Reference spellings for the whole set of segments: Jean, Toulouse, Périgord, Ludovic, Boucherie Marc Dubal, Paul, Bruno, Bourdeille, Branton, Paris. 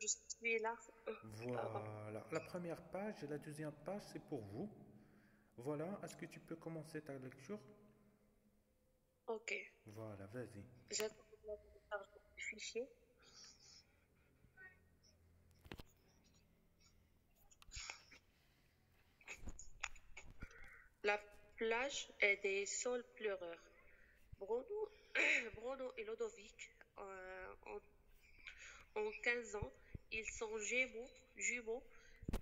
je suis là. Voilà, la première page et la deuxième page, c'est pour vous. Voilà, est-ce que tu peux commencer ta lecture? Ok. Voilà, vas-y. J'ai le fichier. La plage est des sols pleureurs. Bruno et Ludovic ont 15 ans. Ils sont jumeaux,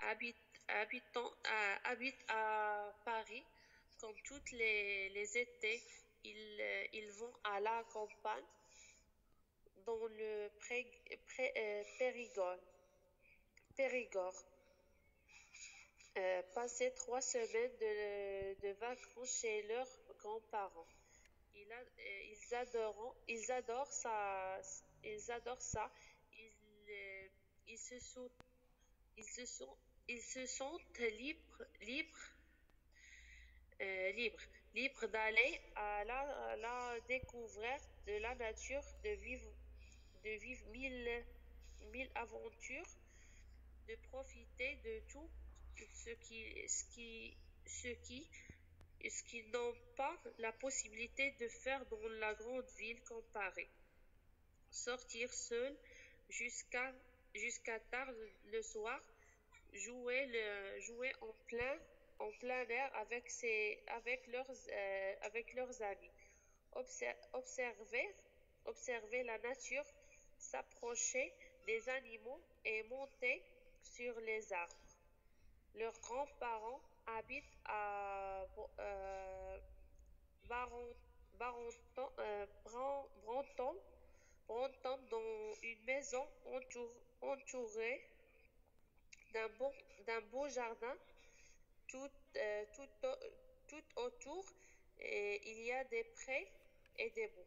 habitent à Paris. Comme tous les étés, ils vont à la campagne dans le Périgord. Passer 3 semaines de vacances chez leurs grands-parents. Ils adorent ça. Ils se sentent libres d'aller à la découverte de la nature, de vivre mille aventures, de profiter de tout ce qu'ils n'ont pas la possibilité de faire dans la grande ville comme Paris. Sortir seul jusqu'à tard le soir, jouer en plein air avec leurs amis, observer la nature, s'approcher des animaux et monter sur les arbres. Leurs grands-parents habitent à Branton, dans une maison entourée d'un beau jardin. Tout autour, et il y a des prés et des bois.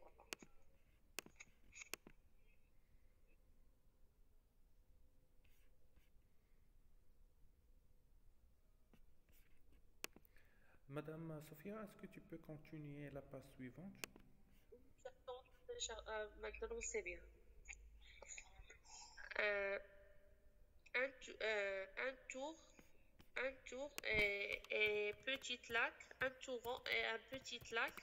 Madame Sophia, est-ce que tu peux continuer la page suivante? Maintenant, c'est bien. Un petit lac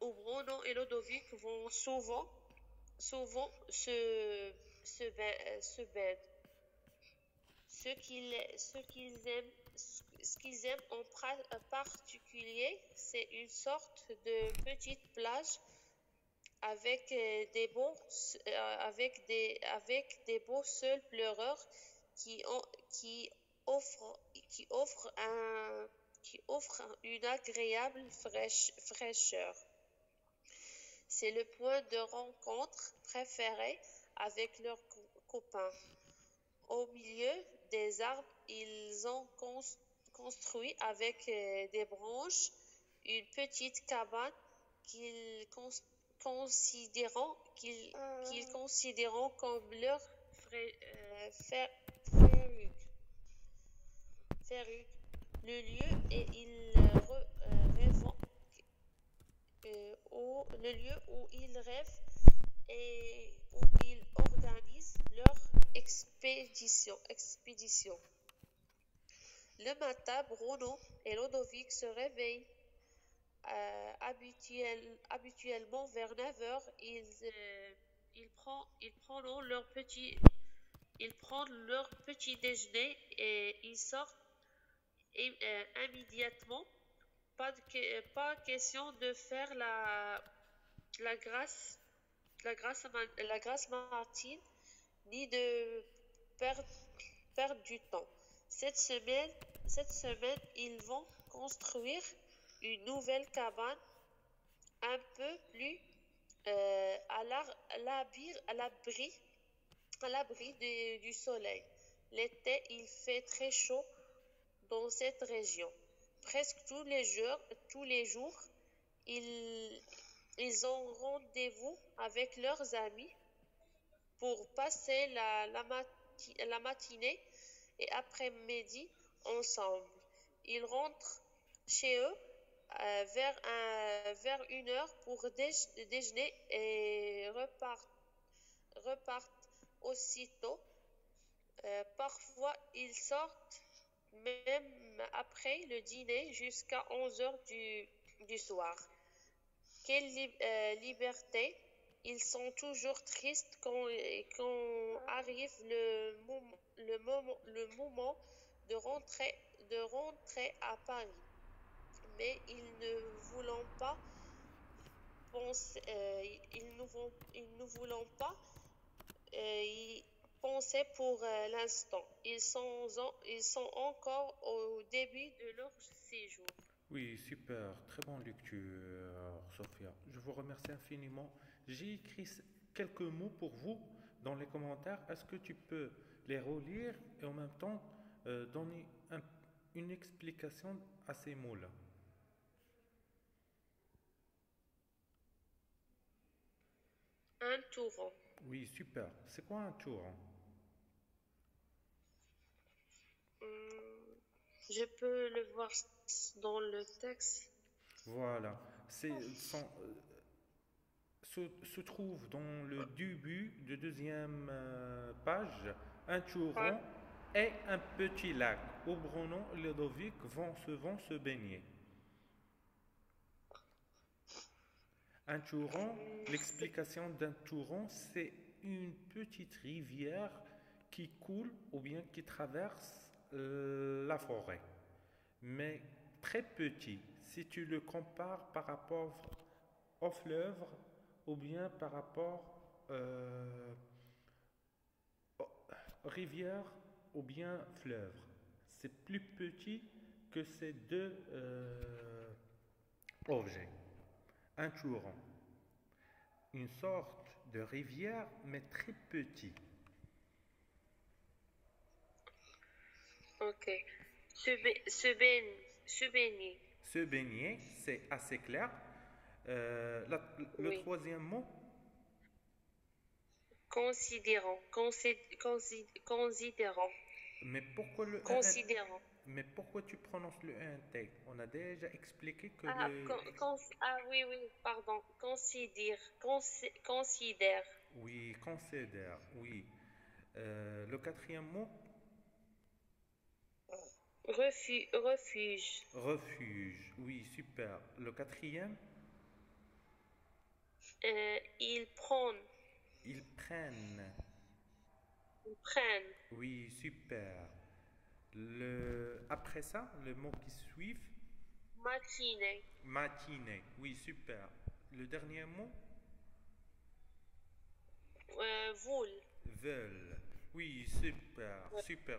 où Bruno et Ludovic vont souvent se baigner. Ce qu'ils aiment en particulier, c'est une sorte de petite plage avec des beaux seuls pleureurs qui offrent une agréable fraîcheur. C'est le point de rencontre préféré avec leurs copains. Au milieu des arbres, ils ont construit avec des branches une petite cabane qu'ils considèrent comme leur ferruque. Le lieu où ils rêvent et où ils organisent leur expédition. Le matin, Bruno et Ludovic se réveillent. Habituellement vers 9h, ils prennent leur petit déjeuner et ils sortent immédiatement. Pas question de faire la grasse maritime ni de perdre du temps. Cette semaine, ils vont construire une nouvelle cabane un peu plus à l'abri du soleil. L'été, il fait très chaud dans cette région. Presque tous les jours, ils ont rendez-vous avec leurs amis pour passer la matinée et après-midi ensemble. Ils rentrent chez eux vers 1h pour déjeuner et repartent aussitôt. Parfois, ils sortent même après le dîner jusqu'à 11h du soir. Quelle liberté! Ils sont toujours tristes quand arrive le moment de rentrer à Paris. Mais ils ne voulons pas penser, pour l'instant. Ils sont encore au début de leur séjour. Oui, super, très bonne lecture, Sophia. Je vous remercie infiniment. J'ai écrit quelques mots pour vous dans les commentaires. Est-ce que tu peux les relire et en même temps donner une explication à ces mots-là? Un touron. Oui, super. C'est quoi un touron? Je peux le voir dans le texte. Voilà. Se trouve dans le début de deuxième page. Un touron est un petit lac où Bruno et Ludovic vont se baigner. Un touron, l'explication d'un touron, c'est une petite rivière qui coule ou bien qui traverse la forêt, mais très petit si tu le compares par rapport au fleuve ou bien par rapport rivière ou bien fleuve. C'est plus petit que ces deux objets. Un touron, une sorte de rivière mais très petit. Ok. Se baigner. Se baigner, c'est assez clair. Le troisième mot. Considérant. Mais pourquoi le considérant? Mais pourquoi tu prononces le intègre? On a déjà expliqué que pardon. Considère. Oui, considère. Oui. Le quatrième mot. Refuge, oui, super. Le quatrième? Ils prennent. Oui, super. Après ça, le mot qui suit? Matinée, oui, super. Le dernier mot? Veulent. Oui, super, ouais. Super.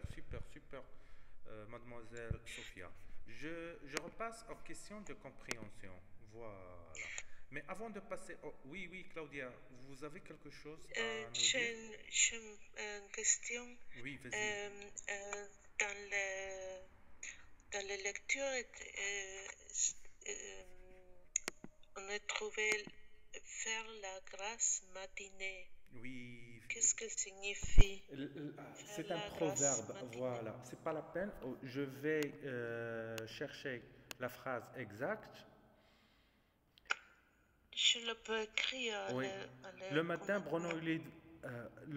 Mademoiselle Sophia, je repasse aux questions de compréhension. Voilà. Mais avant de passer... Oui, Claudia, vous avez quelque chose à nous dire? J'ai une question. Oui, vas-y. Dans la lecture, on a trouvé faire la grâce matinée. Oui. Qu'est-ce que signifie? C'est un proverbe, voilà. C'est pas la peine. Je vais chercher la phrase exacte. Je le peux écrire. Oui. Le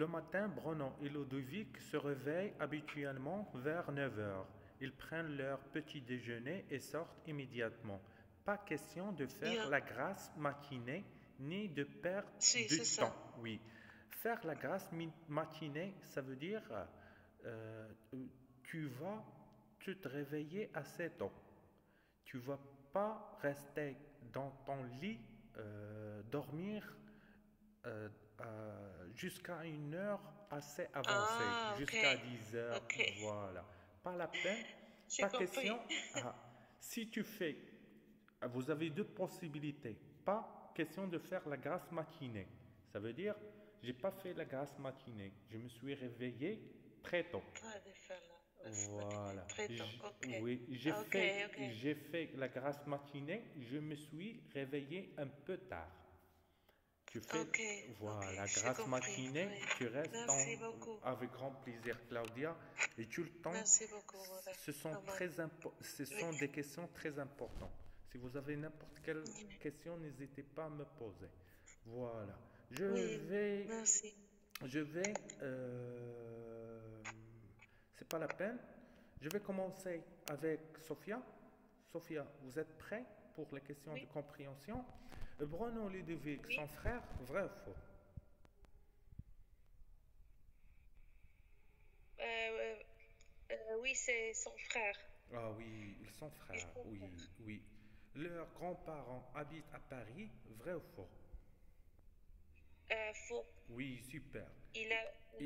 matin, Bruno et Ludovic se réveillent habituellement vers 9h. Ils prennent leur petit déjeuner et sortent immédiatement. Pas question de faire la grâce matinée ni de perdre du temps. Ça. Oui. Faire la grâce matinée, ça veut dire tu vas te réveiller à 7 ans. Tu ne vas pas rester dans ton lit, dormir jusqu'à une heure assez avancée, jusqu'à 10 heures. Okay. Voilà. Pas la peine, pas question. Si tu fais, vous avez deux possibilités. Pas question de faire la grâce matinée. Ça veut dire... J'ai pas fait la grâce matinée. Je me suis réveillé très tôt. Voilà. Très tôt. Okay. Oui, j'ai fait la grâce matinée. Je me suis réveillé un peu tard. Tu fais la grâce matinée. Oui. Tu restes avec grand plaisir, Claudia. Et tu le temps. Merci beaucoup. Ce sont des questions très importantes. Si vous avez n'importe quelle question, n'hésitez pas à me poser. Voilà. Je vais je vais, c'est pas la peine, je vais commencer avec Sophia. Sophia, vous êtes prêts pour les questions de compréhension? Bruno Ludovic, son frère, vrai ou faux? Oui, c'est son frère. Ah oui, ils sont frères, oui, oui. Leurs grands-parents habitent à Paris, vrai ou faux? Faux. Oui, super. Il habite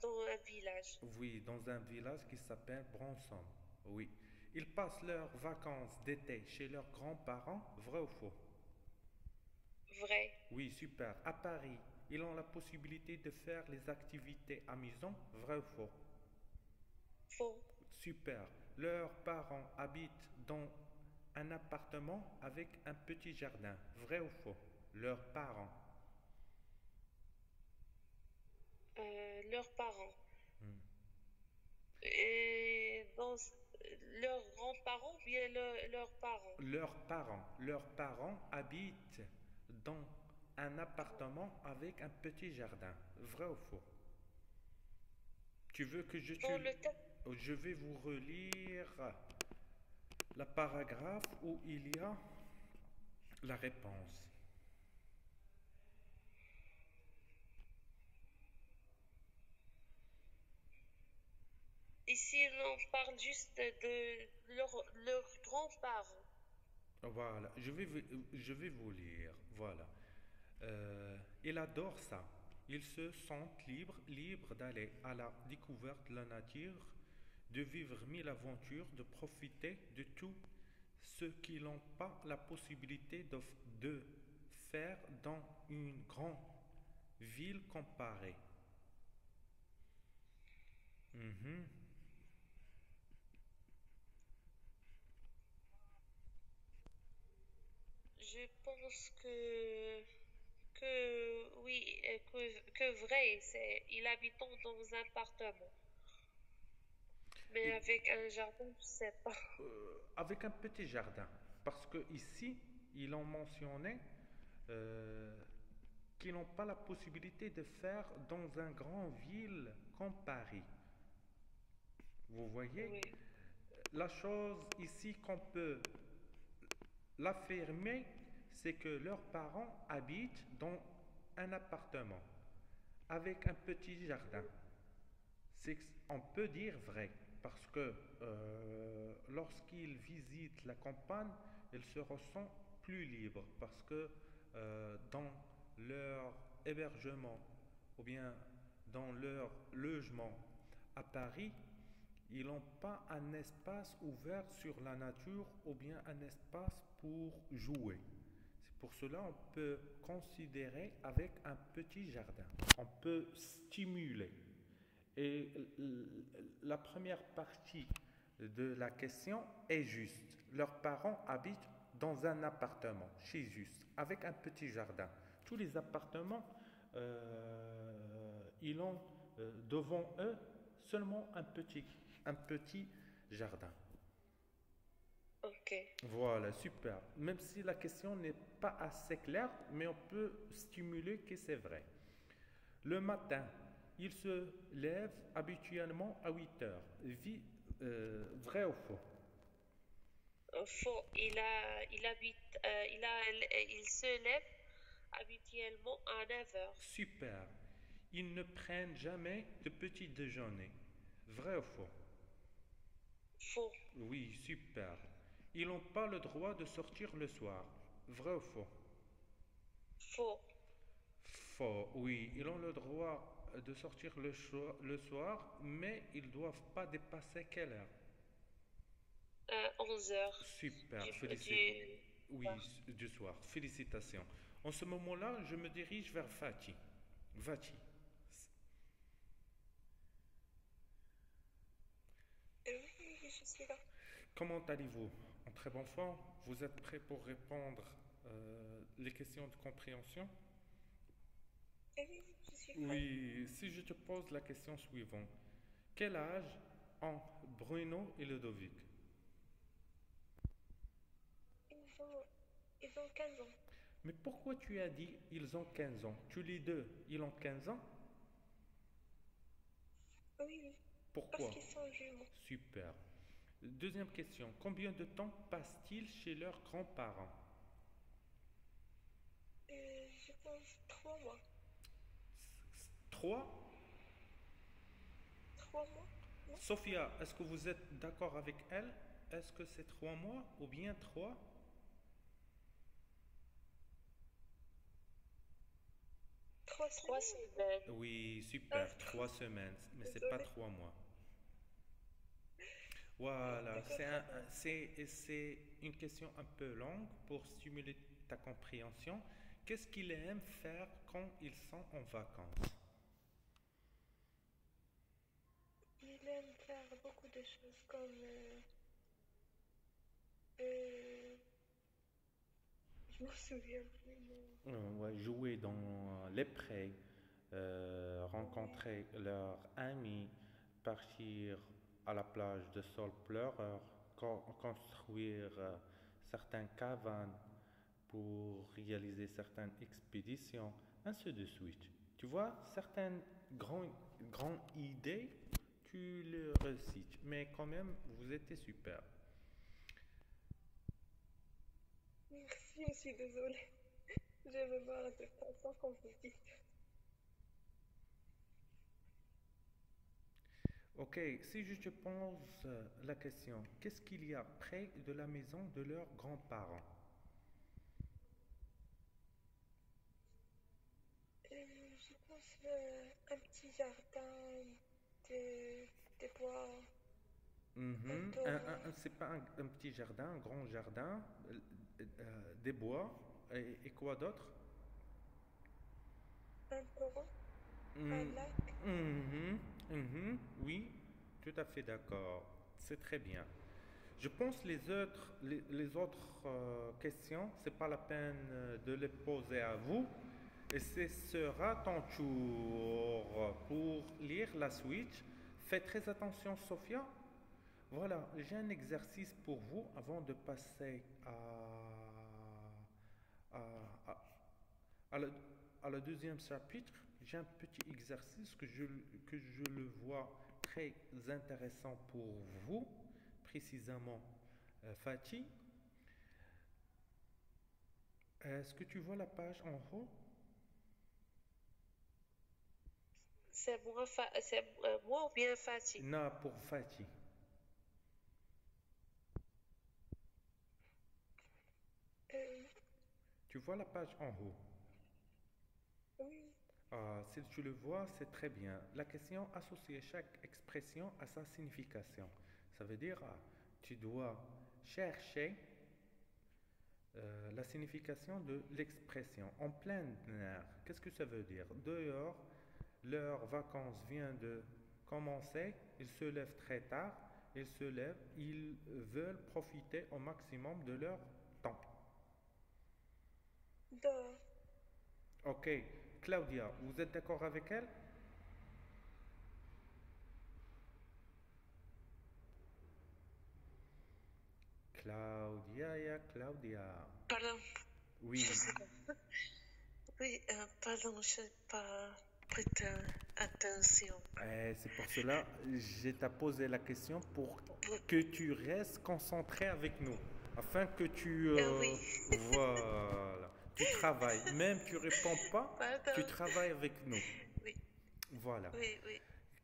dans un village. Oui, dans un village qui s'appelle Branton, oui. Ils passent leurs vacances d'été chez leurs grands-parents, vrai ou faux? Vrai. Oui, super. À Paris, ils ont la possibilité de faire les activités amusantes, vrai ou faux? Faux. Super. Leurs parents habitent dans un appartement avec un petit jardin, vrai ou faux? Leurs parents. Leurs parents. Et dans leurs grands-parents ou bien leurs parents? Leurs parents. Leurs parents habitent dans un appartement avec un petit jardin. Vrai ou faux? Tu veux que je je vais vous relire la paragraphe où il y a la réponse. Ici, on parle juste de leurs grands-parents. Voilà, je vais vous lire. Voilà. Il adore ça. Ils se sentent libres d'aller à la découverte de la nature, de vivre mille aventures, de profiter de tout ce qu'ils n'ont pas la possibilité de faire dans une grande ville comparée. Je pense que oui, que vrai, c'est il habite dans un appartement. Mais avec un jardin, je ne sais pas. Avec un petit jardin. Parce que ici, ils ont mentionné qu'ils n'ont pas la possibilité de faire dans une grande ville comme Paris. Vous voyez? Oui. La chose ici qu'on peut l'affirmer, c'est que leurs parents habitent dans un appartement avec un petit jardin. On peut dire vrai, parce que lorsqu'ils visitent la campagne, ils se ressentent plus libres, parce que dans leur hébergement ou bien dans leur logement à Paris, ils n'ont pas un espace ouvert sur la nature ou bien un espace pour jouer. C'est pour cela qu'on peut considérer avec un petit jardin. On peut stimuler. Et la première partie de la question est juste. Leurs parents habitent dans un appartement, chez juste, avec un petit jardin. Tous les appartements, ils ont devant eux seulement un petit jardin. Ok. Voilà, super. Même si la question n'est pas assez claire, mais on peut stimuler que c'est vrai. Le matin, il se lève habituellement à 8 heures. Vrai ou faux? Faux. Il se lève habituellement à 9 heures. Super. Ils ne prennent jamais de petit déjeuner. Vrai ou faux? Faux. Oui, super. Ils n'ont pas le droit de sortir le soir. Vrai ou faux? Faux. Faux, oui. Ils ont le droit de sortir le soir, mais ils ne doivent pas dépasser quelle heure? 11 heures. Super, félicitations. Oui, du soir. Félicitations. En ce moment-là, je me dirige vers Fatih. Fatih. Oui, je suis là. Comment allez-vous? En très bonne forme? Vous êtes prêt pour répondre les questions de compréhension? Oui, je suis prêt. Oui, si je te pose la question suivante. Quel âge ont Bruno et Ludovic? Ils ont 15 ans. Mais pourquoi tu as dit ils ont 15 ans? Tu lis deux, ils ont 15 ans? Oui. Pourquoi? Parce qu'ils sont jumeaux. Super. Deuxième question. Combien de temps passent-ils chez leurs grands-parents? Je pense 3 mois. 3? 3 mois. Non. Sophia, est-ce que vous êtes d'accord avec elle? Est-ce que c'est 3 mois ou bien 3? Trois semaines. Oui, super, 3 semaines, mais c'est pas 3 mois. Voilà, c'est une question un peu longue pour stimuler ta compréhension. Qu'est-ce qu'ils aiment faire quand ils sont en vacances? Ils aiment faire beaucoup de choses comme je me souviens plus. Mais... ouais, jouer dans les prés, rencontrer leurs amis, partir à la plage de sol pleureur, construire certaines cabanes pour réaliser certaines expéditions, ainsi de suite. Tu vois, certaines grandes idées, tu les recites, mais quand même, vous étiez super. Merci, je suis désolée. Je vais voir la préparation comme vous dites. Ok, si je te pose la question, qu'est-ce qu'il y a près de la maison de leurs grands-parents? Je pense un petit jardin, des bois. C'est pas un petit jardin, un grand jardin, des bois et quoi d'autre? Un torrent, un lac. Oui, tout à fait d'accord. C'est très bien. Je pense les autres questions, c'est pas la peine de les poser à vous. Et ce sera ton tour pour lire la suite. Fais très attention, Sophia. Voilà, j'ai un exercice pour vous avant de passer à la deuxième chapitre. J'ai un petit exercice que je le vois très intéressant pour vous, précisément Fatih. Est-ce que tu vois la page en haut? C'est moi ou bien Fatih? Non, pour Fatih. Tu vois la page en haut? Oui. Ah, si tu le vois, c'est très bien. La question associe chaque expression à sa signification. Ça veut dire, tu dois chercher la signification de l'expression. En plein air, qu'est-ce que ça veut dire? Dehors, leurs vacances viennent de commencer, ils se lèvent très tard, ils se lèvent, ils veulent profiter au maximum de leur temps. Ok, Claudia, vous êtes d'accord avec elle? Claudia. Pardon. Oui. Oui, pardon, je n'ai pas prêté attention. C'est pour cela que je t'ai posé la question pour que tu restes concentré avec nous. Afin que tu... oui. Voilà. Tu travailles. Même tu ne réponds pas, pardon. Tu travailles avec nous. Oui. Voilà. Oui, oui.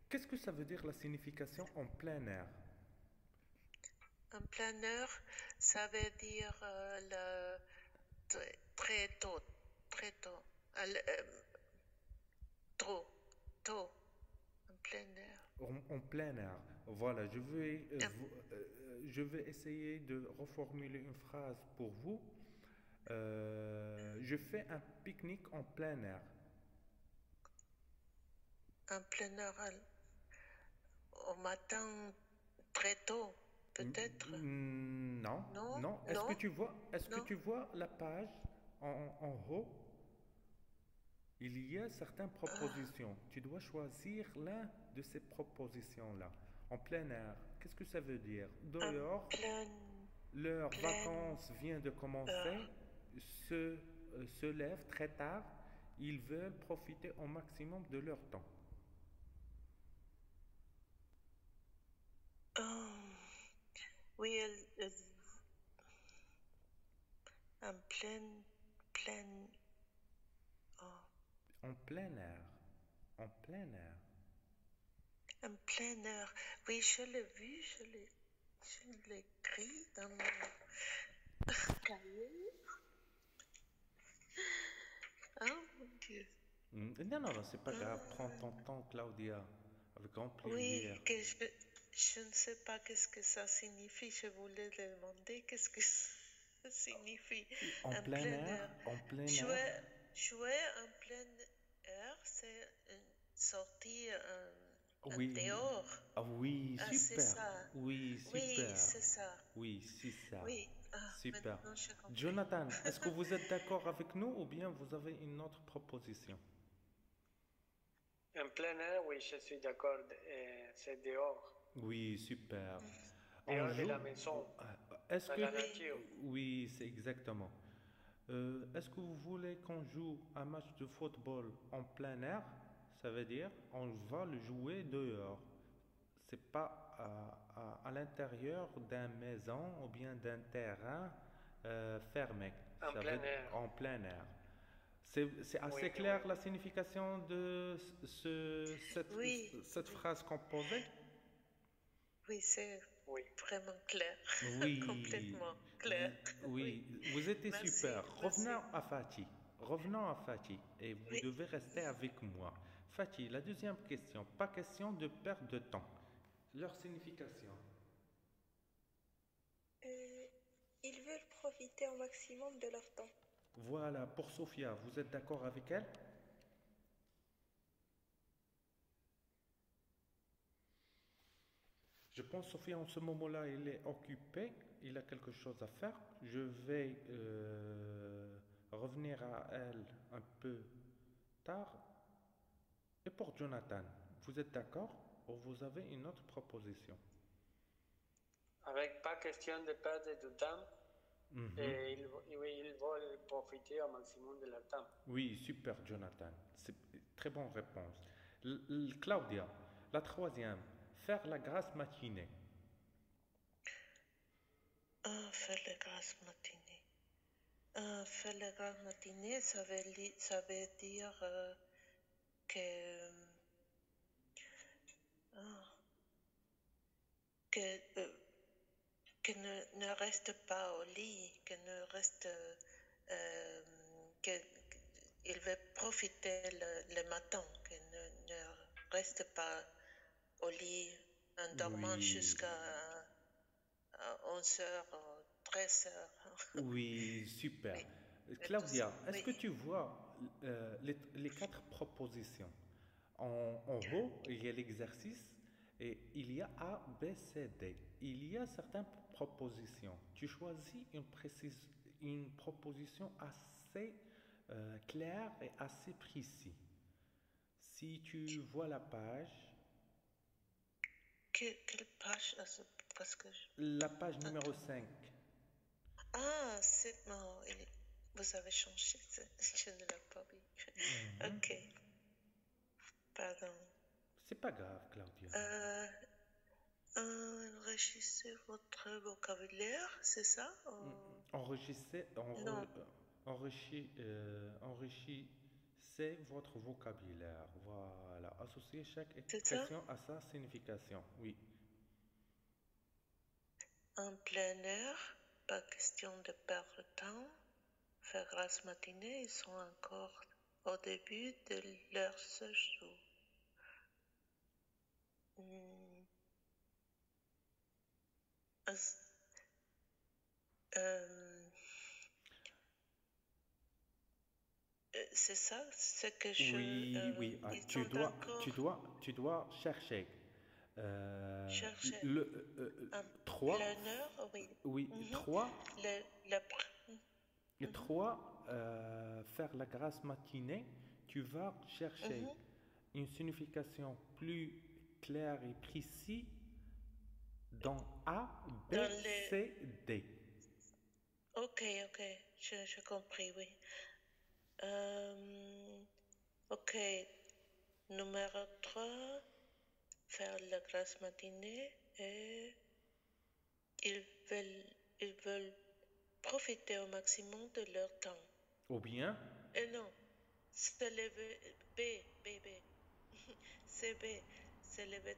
Qu'est-ce que ça veut dire la signification en plein air? En plein air, ça veut dire très tôt. Trop tôt. En plein air. En plein air. Voilà, je vais essayer de reformuler une phrase pour vous. Je fais un pique-nique en plein air. En plein air, au matin, très tôt, peut-être? Non. Non. Est-ce que tu vois la page en haut? Il y a certaines propositions. Tu dois choisir l'un de ces propositions-là. En plein air, qu'est-ce que ça veut dire? Dehors, leurs vacances viennent de commencer, se se lèvent très tard, ils veulent profiter au maximum de leur temps. Oui, en plein air, oui, je l'ai vu, je l'ai écrit dans mon cahier. Oh mon Dieu. Non, non, c'est pas grave, prends ton temps, Claudia, avec grand plaisir. Oui, que je ne sais pas qu'est-ce que ça signifie, je voulais te demander qu'est-ce que ça signifie. En plein air, en plein air. Jouer en plein air, c'est sortir en dehors. Ah oui, super. C'est ça. Oui, super. Oui, c'est ça. Oui, c'est ça. Oui. Ah, super. Jonathan, est-ce que vous êtes d'accord avec nous ou bien vous avez une autre proposition? En plein air, oui, je suis d'accord. C'est dehors. Oui, super. Dehors de la maison. Est-ce que... la nature. Oui, c'est exactement. Est-ce que vous voulez qu'on joue un match de football en plein air? Ça veut dire on va le jouer dehors. Ce n'est pas à l'intérieur d'une maison ou bien d'un terrain fermé. En plein air. En plein air. C'est assez clair la signification de cette phrase composée? Oui, c'est... oui, vraiment clair. Oui. Complètement clair. Oui, oui. Vous étiez merci, super. Revenons à Fatih. Et vous devez rester avec moi. Fatih, la deuxième question. Pas question de perdre de temps. Leur signification. Ils veulent profiter au maximum de leur temps. Voilà, pour Sophia, vous êtes d'accord avec elle? Je pense, Sophie, en ce moment-là, il est occupé, il a quelque chose à faire. Je vais revenir à elle un peu tard. Et pour Jonathan, vous êtes d'accord ou vous avez une autre proposition? Avec pas question de perdre du temps, et ils veulent profiter au maximum de leur temps. Oui, super, Jonathan. C'est une très bonne réponse. Claudia, la troisième. Faire la grasse matinée. Ah, faire la grasse matinée. Ah, faire la grasse matinée, ça veut dire que ne reste pas au lit, que ne reste qu'il veut profiter le matin, que ne reste pas au lit, en dormant jusqu'à 11h, 13h. Oui, super. Oui. Claudia, est-ce que tu vois les quatre propositions? En haut, il y a l'exercice et il y a A, B, C, D. Il y a certaines propositions. Tu choisis une proposition assez claire et assez précise. Si tu vois la page... Quelle page? Parce que la page numéro 5. Ah, c'est bon. Vous avez changé. Je ne l'ai pas vu. Ok. Pardon. C'est pas grave, Claudia. Enregistrez votre vocabulaire, c'est ça? Enrichissez votre vocabulaire. Voilà. Associez chaque expression à sa signification. Oui. En plein air, pas question de perdre le temps. Faire grasse matinée, ils sont encore au début de leur séjour. C'est ça, ce que je... Oui, oui, tu dois chercher. Chercher. L'honneur, oui. Oui, faire la grasse matinée, tu vas chercher une signification plus claire et précise dans A, B, C, D. Ok, j'ai compris, oui. Ok, numéro 3, faire la grasse matinée et ils veulent profiter au maximum de leur temps. Ou bien? Et non, c'est le B. C'est B, c'est le B.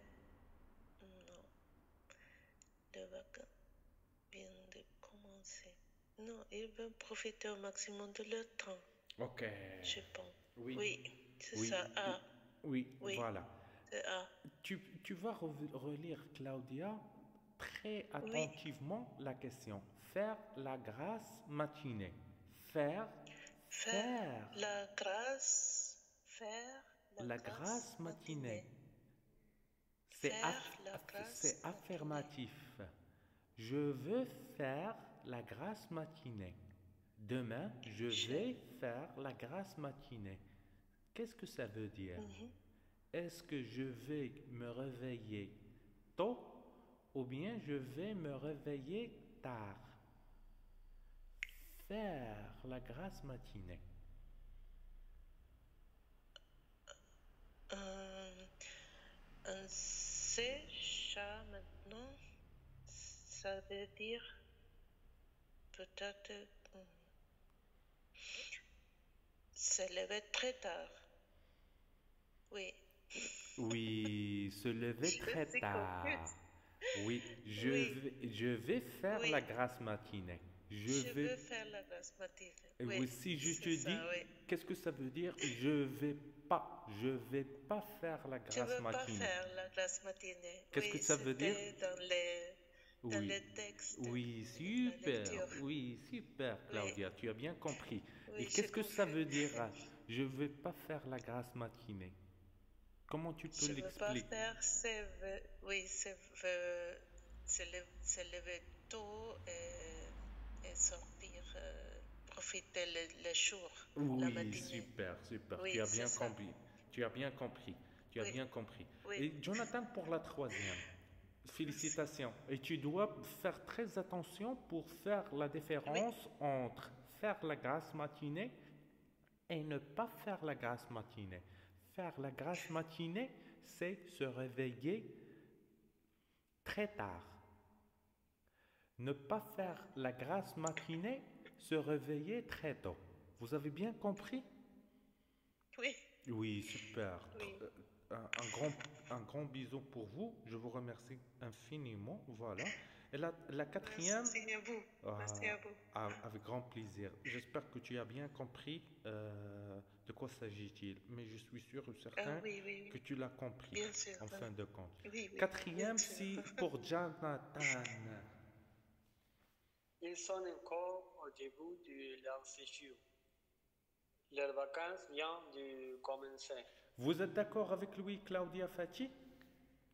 Non, les vacances viennent de commencer. Non, ils veulent profiter au maximum de leur temps. Ok. Je pense. Oui, c'est ça. A. Oui, voilà. C'est A. Tu vas relire, Claudia, très attentivement la question. Faire la grasse matinée. Faire. Faire la grasse matinée. C'est affirmatif. Je veux faire la grasse matinée. Demain, je vais faire la grasse matinée. Qu'est-ce que ça veut dire? Est-ce que je vais me réveiller tôt ou bien je vais me réveiller tard? Faire la grasse matinée. C'est ça maintenant. Ça veut dire peut-être se lever très tard. Oui, se lever très tard. Oui, je vais faire la grasse matinée. Je vais faire la grasse matinée. Oui, si je te dis, qu'est-ce que ça veut dire? Je vais pas faire la grasse matinée. Qu'est-ce que ça veut dire? Dans les textes, super, Claudia, tu as bien compris. Et qu'est-ce que ça veut dire? Je vais pas faire la grasse matinée. Comment tu peux l'expliquer? Je veux pas faire, c'est lever tôt et sortir, profiter le jour, la matinée. Oui, super. Oui, tu as bien compris. Oui. Et Jonathan, pour la troisième, félicitations. Et tu dois faire très attention pour faire la différence entre faire la grasse matinée et ne pas faire la grasse matinée. Faire la grasse matinée, c'est se réveiller très tard. Ne pas faire la grasse matinée, se réveiller très tôt. Vous avez bien compris? Oui. Oui, super. Oui. Un grand bisou pour vous. Je vous remercie infiniment. Voilà. Et la quatrième... Merci à vous. Avec grand plaisir. J'espère que tu as bien compris de quoi s'agit-il. Mais je suis sûr ou certain que tu l'as compris. Bien sûr, en fin de compte. Oui. Quatrième, pour Jonathan. Ils sont encore au début de leur séjour. Leurs vacances viennent de commencer. Vous êtes d'accord avec lui, Claudia Fati,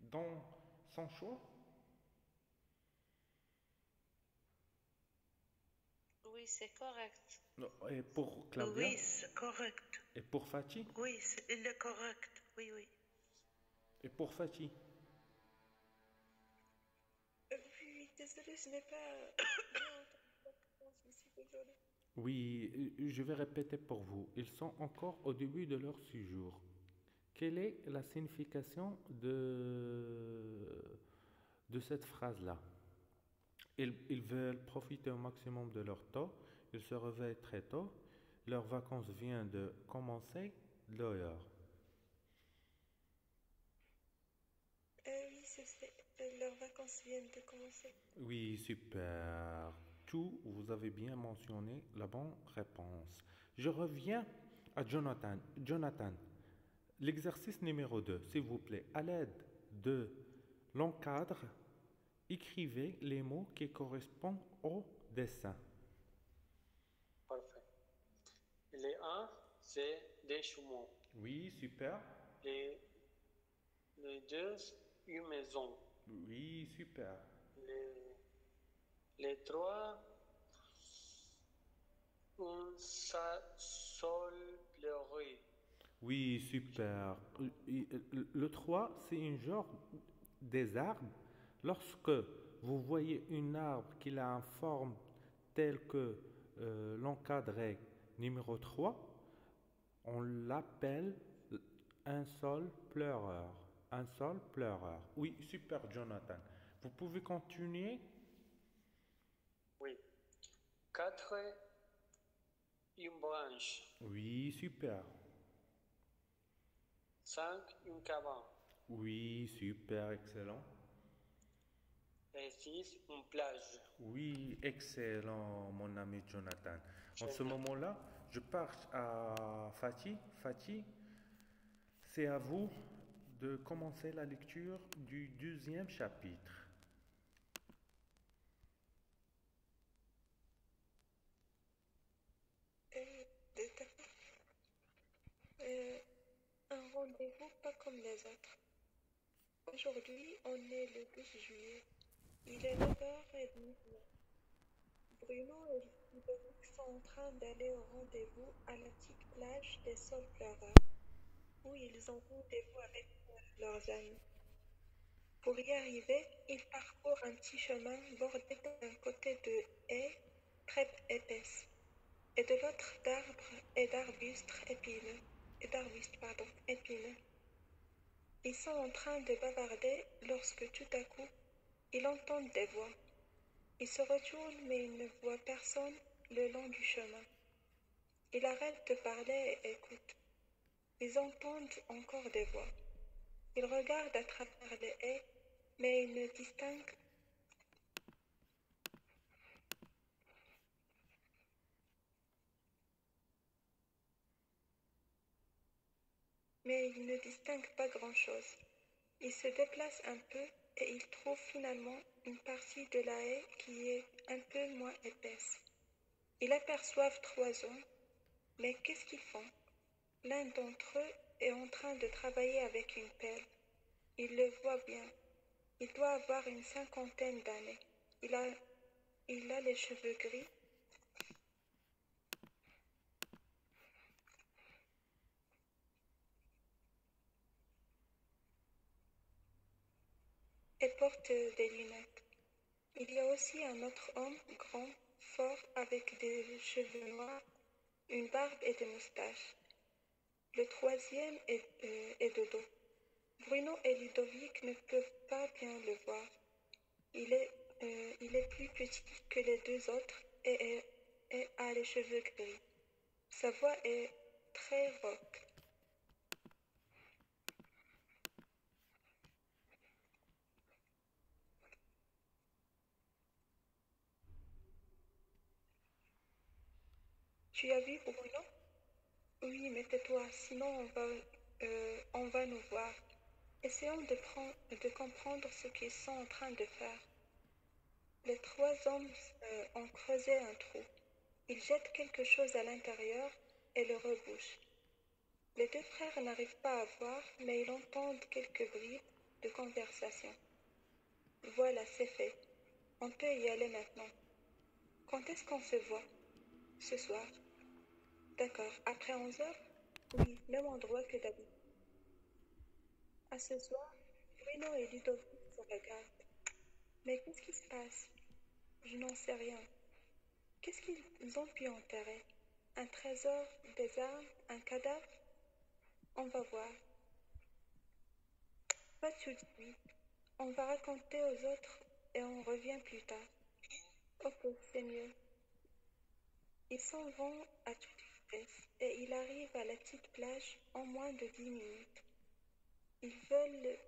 dans son choix? Oui, c'est correct. Et pour Claudia? Oui, c'est correct. Et pour Fati? Oui, il est correct. Oui. Et pour Fati? Oui, désolé, je n'ai pas... Oui, je vais répéter pour vous. Ils sont encore au début de leur séjour. Quelle est la signification de cette phrase-là? Ils veulent profiter au maximum de leur temps. Ils se réveillent très tôt. Leurs vacances viennent de commencer d'ailleurs. Oui, leurs vacances viennent de commencer. Oui, super. Tout, vous avez bien mentionné la bonne réponse. Je reviens à Jonathan. Jonathan, l'exercice numéro 2, s'il vous plaît. À l'aide de l'encadre, écrivez les mots qui correspondent au dessin. Parfait. Les 1, c'est des chemins. Oui, super. Les 2, une maison. Oui, super. Les 3, une salle pleurée. Oui, super. Le 3, c'est un genre des arbres. Lorsque vous voyez un arbre qui a une forme telle que l'encadré numéro 3, On l'appelle un seul pleureur. Un seul pleureur. Oui, super, Jonathan. Vous pouvez continuer? Oui. 4, une branche. Oui, super. 5, une cabane. Oui, super, excellent. Et 6, une plage. Oui, excellent, mon ami Jonathan. En ce moment-là, je pars à Fatih. Fatih, c'est à vous de commencer la lecture du 2e chapitre. Un rendez-vous pas comme les autres. Aujourd'hui, on est le 12 juillet. Il est 9h30. Bruno et Ludovic sont en train d'aller au rendez-vous à la petite plage des Sols Pleureurs, où ils ont rendez-vous avec leurs amis. Pour y arriver, ils parcourent un petit chemin bordé d'un côté de haies très épaisses et de l'autre d'arbres et d'arbustes épineux. Ils sont en train de bavarder lorsque tout à coup, ils entendent des voix. Ils se retournent mais ils ne voient personne le long du chemin. Ils arrêtent de parler et écoutent. Ils entendent encore des voix. Ils regardent à travers les haies mais ils ne distinguent pas grand-chose. Ils se déplacent un peu et ils trouvent finalement une partie de la haie qui est un peu moins épaisse. Ils aperçoivent 3 hommes, mais qu'est-ce qu'ils font? L'un d'entre eux est en train de travailler avec une pelle. Il le voit bien. Il doit avoir une 50aine d'années. Il a les cheveux gris. Et porte des lunettes. Il y a aussi un autre homme, grand, fort, avec des cheveux noirs, une barbe et des moustaches. Le 3e est de dos. Bruno et Ludovic ne peuvent pas bien le voir. Il est plus petit que les 2 autres et a les cheveux gris. Sa voix est très rauque. Tu as vu Bruno? Oui, mais tais-toi, sinon on va nous voir. Essayons de comprendre ce qu'ils sont en train de faire. Les 3 hommes ont creusé un trou. Ils jettent quelque chose à l'intérieur et le rebouchent. Les 2 frères n'arrivent pas à voir, mais ils entendent quelques bribes de conversation. Voilà, c'est fait. On peut y aller maintenant. Quand est-ce qu'on se voit? Ce soir. D'accord, après 11h? Oui, même endroit que d'habitude. À ce soir, Bruno et Ludovic se regardent. Mais qu'est-ce qui se passe? Je n'en sais rien. Qu'est-ce qu'ils ont pu enterrer? Un trésor, des armes, un cadavre? On va voir. Pas de soucis. On va raconter aux autres et on revient plus tard. Ok, c'est mieux. Ils s'en vont à toute vitesse et ils arrivent à la petite plage en moins de 10 minutes. Ils veulent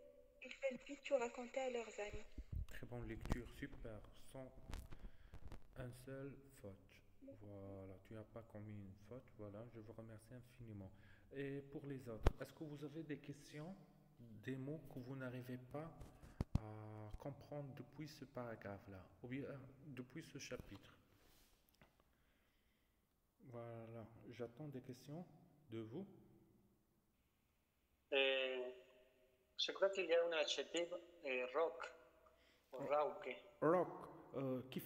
vite tout raconter à leurs amis. Très bonne lecture, super, sans un seul faute. Voilà, tu n'as pas commis une faute, voilà, je vous remercie infiniment. Et pour les autres, est-ce que vous avez des questions, des mots que vous n'arrivez pas à comprendre depuis ce paragraphe-là, ou bien depuis ce chapitre? Voilà, j'attends des questions de vous. Je crois qu'il y a un adjectif rock. Rock, qui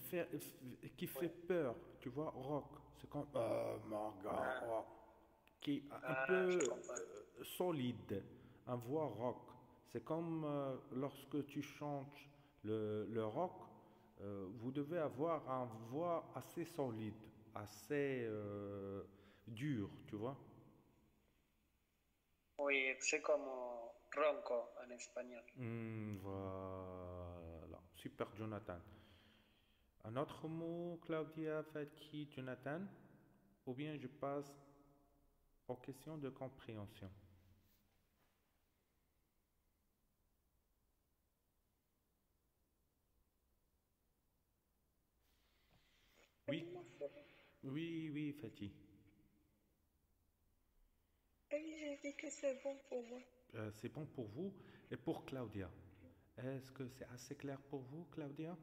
fait peur, tu vois, rock. C'est comme, mon gars, rock. Qui est un peu solide, un voix rock. C'est comme lorsque tu chantes le rock, vous devez avoir un voix assez solide, assez dur, tu vois. Oui, c'est comme ronco en espagnol. Voilà, super Jonathan. Un autre mot, Claudia, Fatih, Jonathan, ou bien je passe aux questions de compréhension. Oui, oui, oui, Fatih. Oui, j'ai dit que c'est bon pour moi. C'est bon pour vous et pour Claudia. Est-ce que c'est assez clair pour vous, Claudia?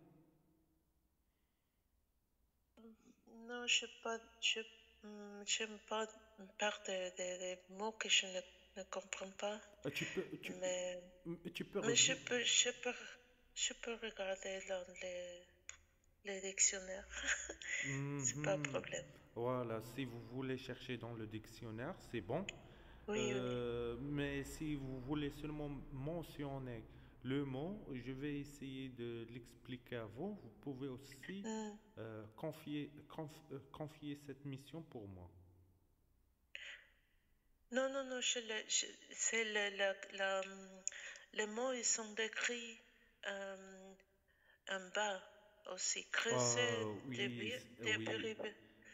Non, je n'aime pas part des mots que je ne comprends pas. Mais je peux regarder dans les dictionnaires. C'est pas un problème. Voilà, si vous voulez chercher dans le dictionnaire, c'est bon. Oui, oui. Mais si vous voulez seulement mentionner le mot, je vais essayer de l'expliquer à vous. Vous pouvez aussi confier cette mission pour moi. Non, non, non, c'est les mots, ils sont décrits en bas aussi. Creuser, oui, début.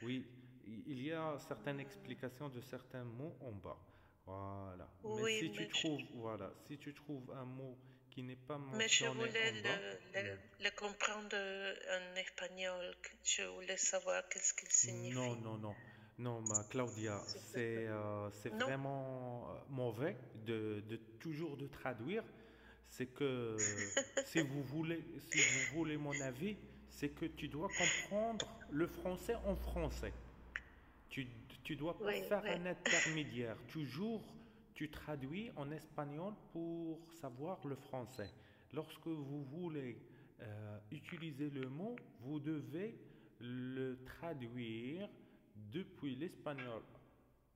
Oui. Il y a certaines explications de certains mots en bas. Voilà. Oui, mais si tu trouves, voilà, si tu trouves un mot qui n'est pas mentionné en bas... Mais je voulais le comprendre en espagnol. Je voulais savoir qu'est-ce qu'il signifie. Non, non, non. Non, ma Claudia, c'est vraiment mauvais de toujours de traduire. C'est que si vous voulez mon avis, c'est que tu dois comprendre le français en français. Tu dois pas faire un intermédiaire. Toujours, tu traduis en espagnol pour savoir le français. Lorsque vous voulez utiliser le mot, vous devez le traduire depuis l'espagnol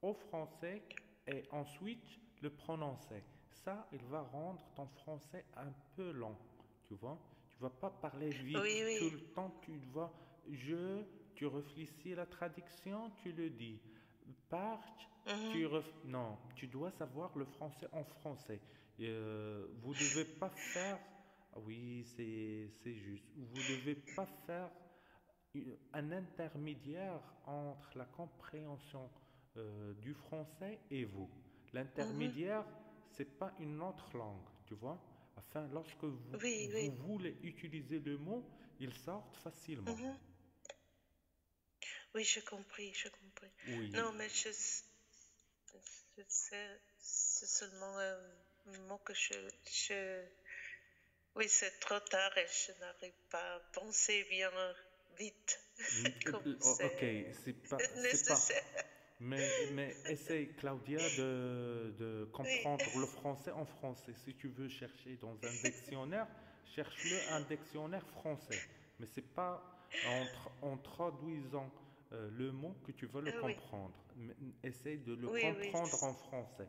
au français et ensuite le prononcer. Ça, il va rendre ton français un peu lent. Tu vois? Tu vas pas parler vite. Oui, oui. Tout le temps, tu vas... Tu réfléchis la traduction, tu le dis. Non, tu dois savoir le français en français. Vous devez pas faire... Oui, c'est juste. Vous devez pas faire un intermédiaire entre la compréhension du français et vous. L'intermédiaire, c'est pas une autre langue, tu vois. Enfin, lorsque vous voulez utiliser le mot, il sort facilement. Oui, j'ai compris. Oui. Non, mais je sais, c'est seulement un mot que Oui, c'est trop tard et je n'arrive pas à penser bien vite. Comme ok, c'est pas... Mais essaye, Claudia, de comprendre le français en français. Si tu veux chercher dans un dictionnaire, cherche-le un dictionnaire français. Mais c'est pas... En traduisant le mot que tu veux le comprendre. Essaye de le comprendre en français.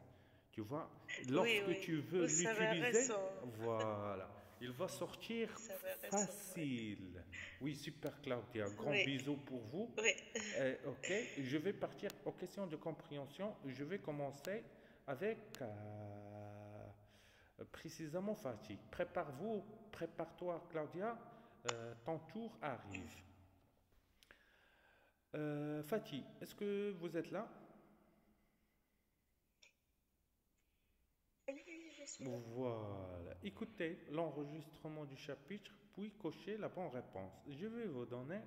Tu vois, lorsque tu veux l'utiliser, voilà, il va sortir facile. Oui, super Claudia, grand bisou pour vous. Oui. Ok, je vais partir aux questions de compréhension. Je vais commencer avec précisément Fatih. Prépare-toi Claudia. Ton tour arrive. Fatih, est-ce que vous êtes là? Oui, je suis là. Voilà. Écoutez l'enregistrement du chapitre, puis cochez la bonne réponse. Je vais vous donner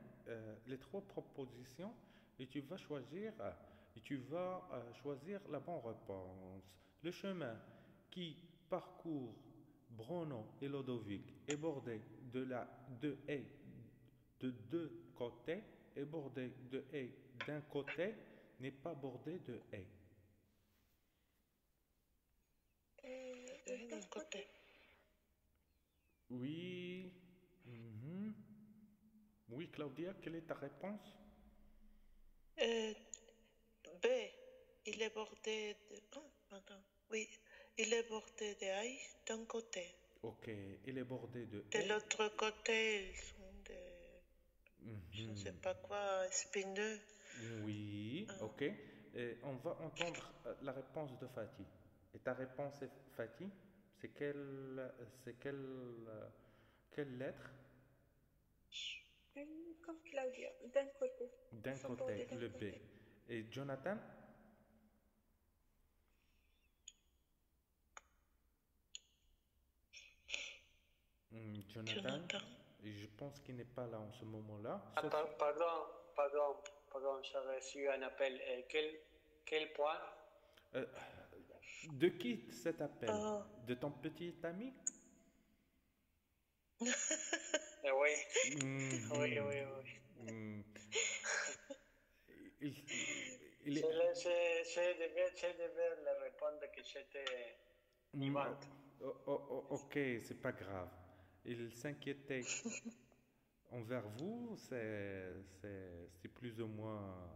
les trois propositions et tu vas choisir, la bonne réponse. Le chemin qui parcourt Bruno et Ludovic est bordé de haies de deux côtés et bordé de haies d'un côté n'est pas bordé de haies. D'un côté. Oui. Oui, Claudia, quelle est ta réponse? B. Il est bordé de... Oui. Il est bordé de haies d'un côté. Ok, il est bordé de haies. De l'autre côté, ils sont des... je ne sais pas quoi, épineux. Oui, ok. Et on va entendre la réponse de Fatih. Et ta réponse, Fatih, c'est quelle lettre? Comme Claudia, d'un côté. D'un côté, le B. Et Jonathan? Jonathan, je pense qu'il n'est pas là en ce moment-là. Ah, pardon, j'ai reçu un appel. Quel point? De qui cet appel? De ton petit ami? Oui. Oui. Je devais lui répondre que j'étais vivante. Ok, c'est pas grave. Il s'inquiétait envers vous, c'est plus ou moins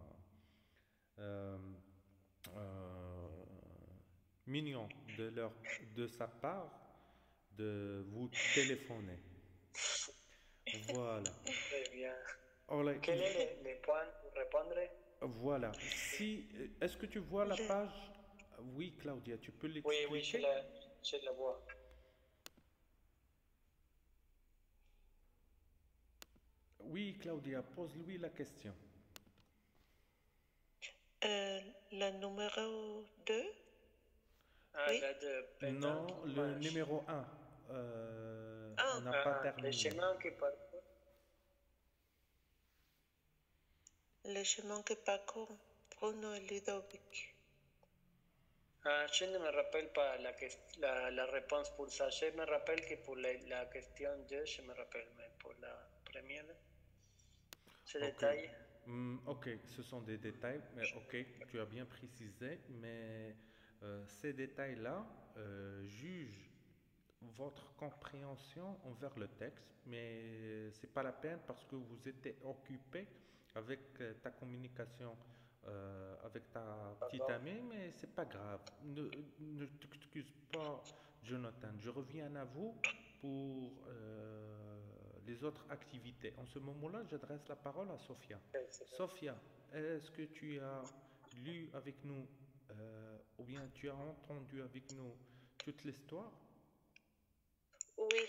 mignon de sa part de vous téléphoner. Voilà. Très bien. Right. Quel est le point pour répondre? Voilà. Est-ce que tu vois la page? Oui, Claudia, tu peux l'expliquer? Oui, je la vois. Oui, Claudia, pose-lui la question. Le numéro 2? Oui. Non, le numéro 1. On n'a pas terminé. Le chemin que parcourt Bruno et Ludovic. Je ne me rappelle pas la réponse pour ça. Je me rappelle que pour la question 2, je me rappelle, mais pour la première... Détails. Ok, ce sont des détails, mais ok, tu as bien précisé, mais ces détails-là jugent votre compréhension envers le texte, mais c'est pas la peine parce que vous étiez occupé avec ta communication avec ta petite amie, mais c'est pas grave. Ne t'excuse pas, Jonathan. Je reviens à vous pour les autres activités. En ce moment-là, j'adresse la parole à Sophia. Sophia, est-ce que tu as lu avec nous ou bien tu as entendu avec nous toute l'histoire? Oui.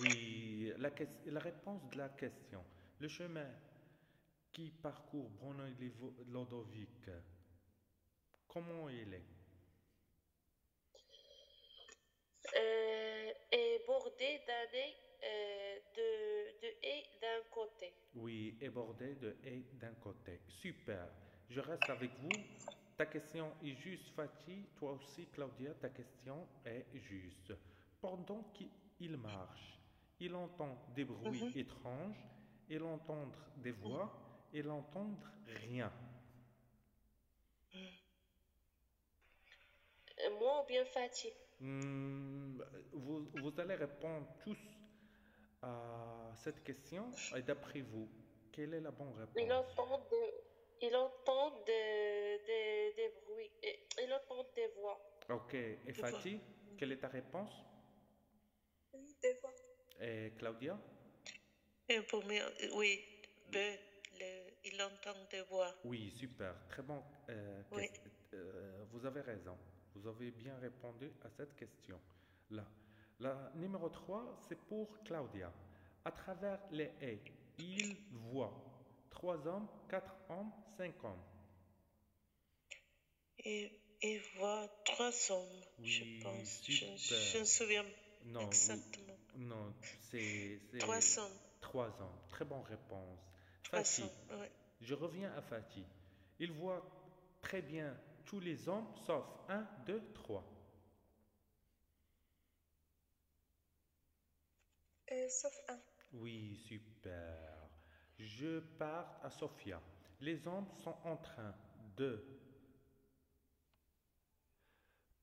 Oui, la réponse de la question. Le chemin qui parcourt Bruno et Ludovic, comment il est? Est bordé de haies d'un côté. Oui, est bordé de haies d'un côté. Super. Je reste avec vous. Ta question est juste, Fatih. Toi aussi, Claudia, ta question est juste. Pendant qu'il marche, il entend des bruits étranges, il entend des voix, il entend rien. Moi ou bien Fatih? Vous allez répondre tous à cette question et d'après vous, quelle est la bonne réponse? Il entend des bruits, il entend des voix. Ok, et Fatih, quelle est ta réponse? Des voix. Et Claudia? Et pour moi, oui, il entend des voix. Oui, super, très bon. Oui. Vous avez raison. Vous avez bien répondu à cette question. Là. La numéro 3, c'est pour Claudia. À travers les haies, il voit 3 hommes, 4 hommes, 5 hommes. Il voit 3 hommes, oui, je pense. Je me souviens non, exactement. Non, c'est 3 hommes. 3 hommes, très bonne réponse. Fatih, ouais. Je reviens à Fatih. Il voit très bien tous les hommes sauf 1, 2, 3. Sauf 1. Oui, super. Je pars à Sophia. Les hommes sont en train de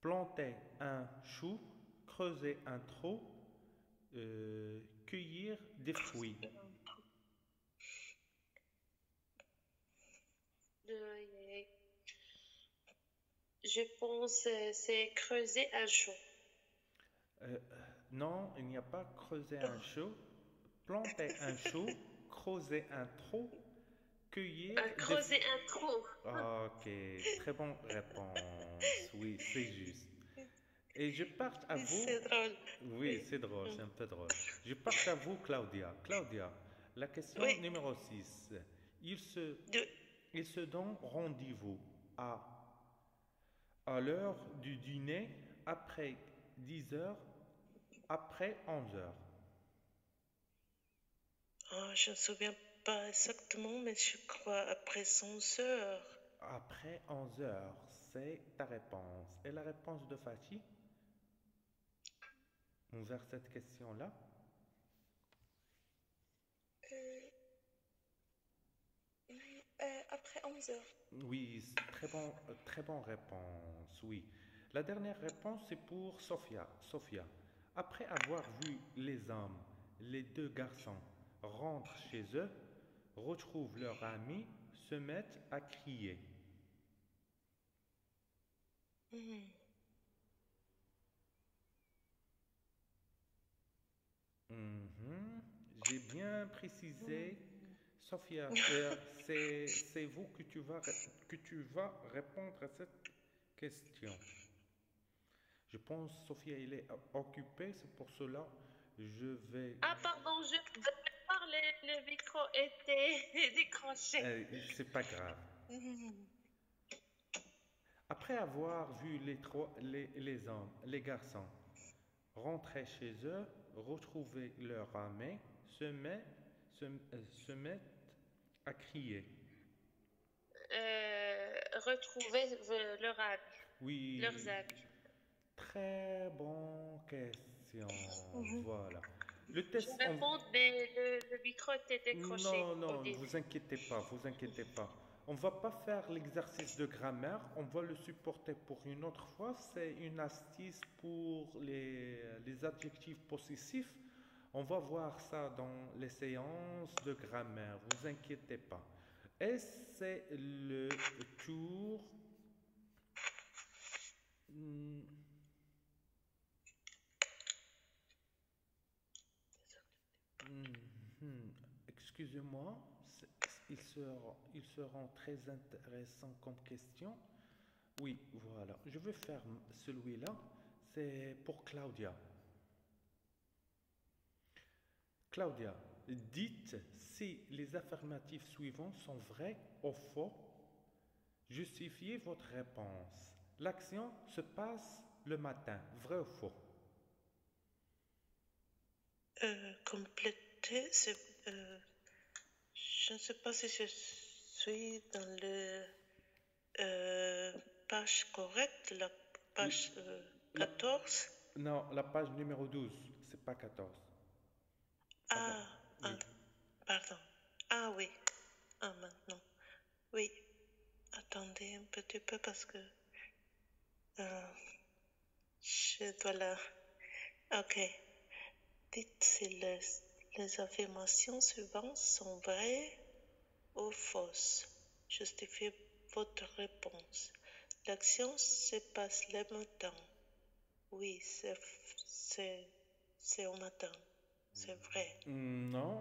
planter un chou, creuser un trou, cueillir des fruits. Je pense que c'est creuser un chou. Non, il n'y a pas creuser un chou. Planter un chou, creuser un trou, cueillir... creuser un trou. Ok, très bonne réponse. Oui, c'est juste. Et je parte à vous... C'est drôle. Oui, c'est drôle, c'est un peu drôle. Je parte à vous, Claudia. Claudia, la question numéro 6. Ils se donnent rendez-vous à l'heure du dîner après 10 heures, après 11 heures. Oh, je ne me souviens pas exactement, mais je crois après 11 heures. Après 11 heures, c'est ta réponse. Et la réponse de Fatih envers cette question-là? Après 11 heures. Oui, très bonne réponse, oui. La dernière réponse, c'est pour Sophia. Sophia, après avoir vu les hommes, les deux garçons rentrent chez eux, retrouvent leur ami, se mettent à crier. J'ai bien précisé, Sophia, c'est vous que tu vas répondre à cette question. Je pense, Sophia, il est occupé, c'est pour cela je vais... Ah, pardon, je... Le micro était décroché. C'est pas grave. Après avoir vu les hommes, les garçons rentrer chez eux, retrouver leur ami, se mettent à crier. Retrouver leur ami. Oui. Leurs amis. Très bonne question. Voilà. Le test je réponds, mais le micro était décroché. Non, non, ne vous inquiétez pas, vous inquiétez pas. On ne va pas faire l'exercice de grammaire, on va le supporter pour une autre fois. C'est une astuce pour les adjectifs possessifs. On va voir ça dans les séances de grammaire, ne vous inquiétez pas. Et c'est le tour... Excusez-moi, il se rend très intéressant comme question. Oui, voilà. Je vais faire celui-là. C'est pour Claudia. Claudia, dites si les affirmatifs suivants sont vrais ou faux. Justifiez votre réponse. L'action se passe le matin. Vrai ou faux? Compléter, je ne sais pas si je suis dans la page correcte, la page 14. Non, la page numéro 12, ce n'est pas 14. Ah, oui. Pardon. Ah oui, ah maintenant. Oui, attendez un petit peu parce que je dois la... Ok. Dites si les affirmations suivantes sont vraies ou fausses. Justifiez votre réponse. L'action se passe le matin. Oui, c'est au matin. C'est vrai. Non.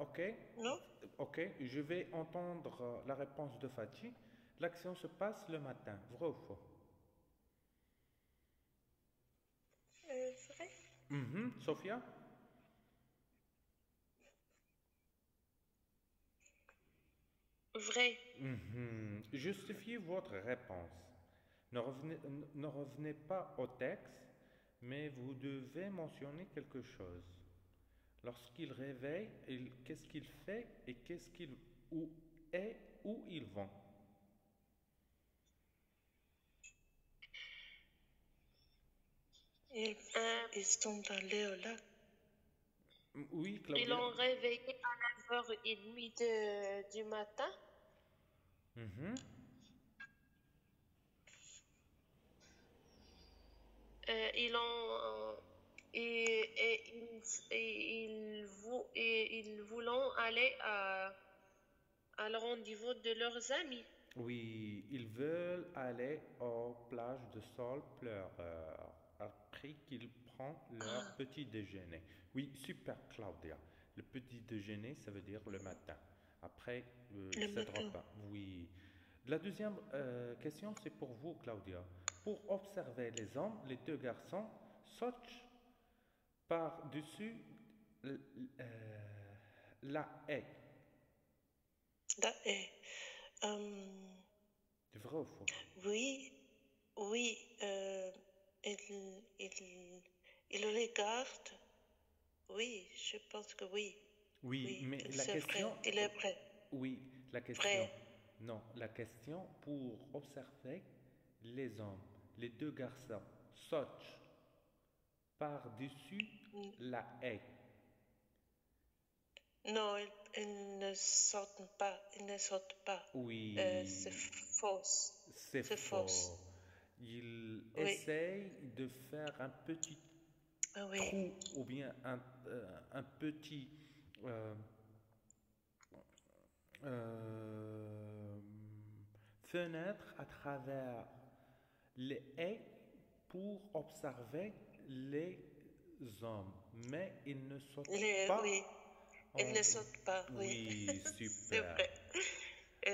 Ok. Non. Ok. Je vais entendre la réponse de Fatih. L'action se passe le matin. Vrai ou faux? Vrai. Sophia? Vrai. Justifiez votre réponse. Ne revenez pas au texte, mais vous devez mentionner quelque chose. Lorsqu'il réveille, qu'est-ce qu'il fait et où il va? Ils sont allés au lac. Oui, Claudia. Ils l'ont réveillé à 9h30 du matin. Ils voulaient aller à le rendez-vous de leurs amis. Oui, ils veulent aller aux plages de sol pleureur. Après qu'ils prennent leur petit déjeuner. Oui, super Claudia. Le petit déjeuner, ça veut dire le matin. Après, c'est repas. Oui. La deuxième question, c'est pour vous, Claudia. pour observer les hommes, les deux garçons sautent par-dessus la haie. La haie. C'est vrai ou faux? Oui, oui. Il regarde. Oui, je pense que oui. Oui, oui, mais la question... Vrai. Il est prêt. Oui, la question... Prêt. Non, la question pour observer les hommes, les deux garçons sautent par-dessus la haie. Non, ils ne sautent pas. Ils ne sautent pas. Oui. C'est faux. C'est faux. Ils essayent de faire un petit trou ou bien un petit... fenêtre à travers les haies pour observer les hommes, mais ils ne sautent pas. Oui, ils ne sautent pas. Oui, oui, super.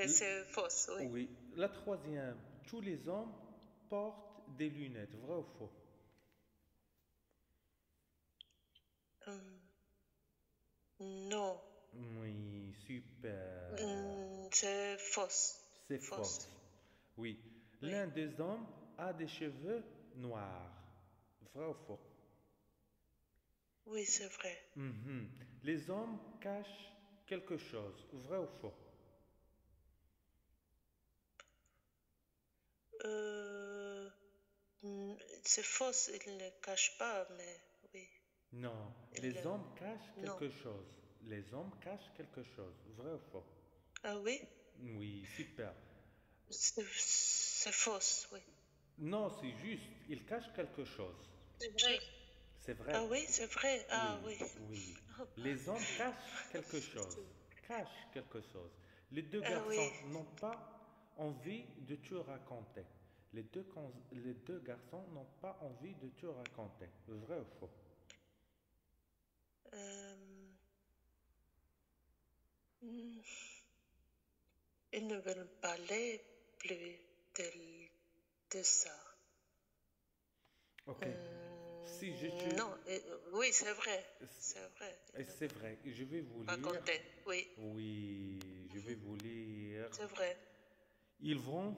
C'est faux. Oui. Oui. La troisième, tous les hommes portent des lunettes, vrai ou faux? Non. Oui, super. C'est faux. C'est faux. Oui. L'un des hommes a des cheveux noirs. Vrai ou faux? Oui, c'est vrai. Mm-hmm. Les hommes cachent quelque chose. Vrai ou faux? C'est faux, ils ne cachent pas, mais oui. Non, les hommes cachent quelque chose. Les hommes cachent quelque chose, vrai ou faux? Ah oui? Oui, super. C'est faux, oui. Non, c'est juste, ils cachent quelque chose. C'est vrai. C'est vrai. Ah oui, c'est vrai. Ah oui. Oui. Les hommes cachent quelque chose. Cachent quelque chose. Les deux garçons n'ont pas envie de te raconter. Les deux garçons n'ont pas envie de te raconter. Vrai ou faux? Ils ne veulent parler plus de ça. Ok. Si je te... Non, oui, c'est vrai. C'est vrai. C'est vrai. Je vais vous lire. Raconter, oui. Oui, je vais vous lire. C'est vrai. Ils vont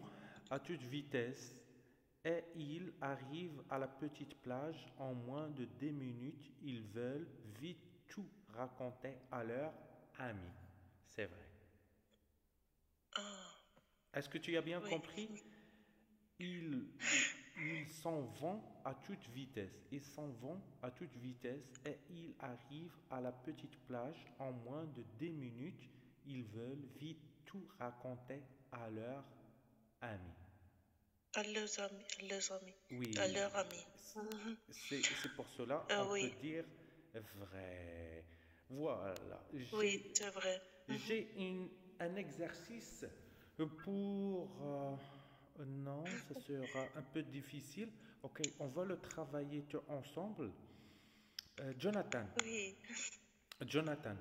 à toute vitesse et ils arrivent à la petite plage en moins de 10 minutes. Ils veulent vite tout raconter à leur ami. C'est vrai. Est-ce que tu as bien compris? Ils s'en vont à toute vitesse. Ils s'en vont à toute vitesse et ils arrivent à la petite plage en moins de 10 minutes. Ils veulent vite tout raconter à leur ami. À leurs amis. À leurs amis. Oui. À leurs amis. C'est pour cela qu'on peut dire vrai. Voilà. Oui, c'est vrai. J'ai un exercice pour... non, ça sera un peu difficile. Ok, on va le travailler ensemble. Jonathan. Oui. Jonathan.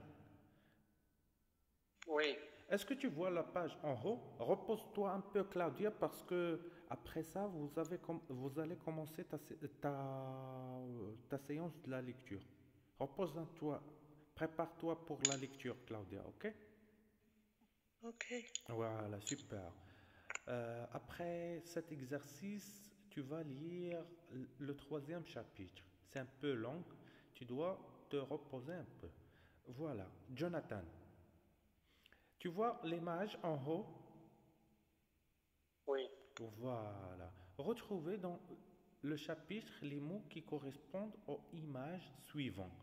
Oui. Est-ce que tu vois la page en haut? Repose-toi un peu, Claudia, parce que après ça, vous allez commencer ta séance de la lecture. Repose-toi. Prépare-toi pour la lecture, Claudia, ok? Ok. Voilà, super. Après cet exercice, tu vas lire le troisième chapitre. C'est un peu long, tu dois te reposer un peu. Voilà, Jonathan. Tu vois l'image en haut? Oui. Voilà. Retrouvez dans le chapitre les mots qui correspondent aux images suivantes.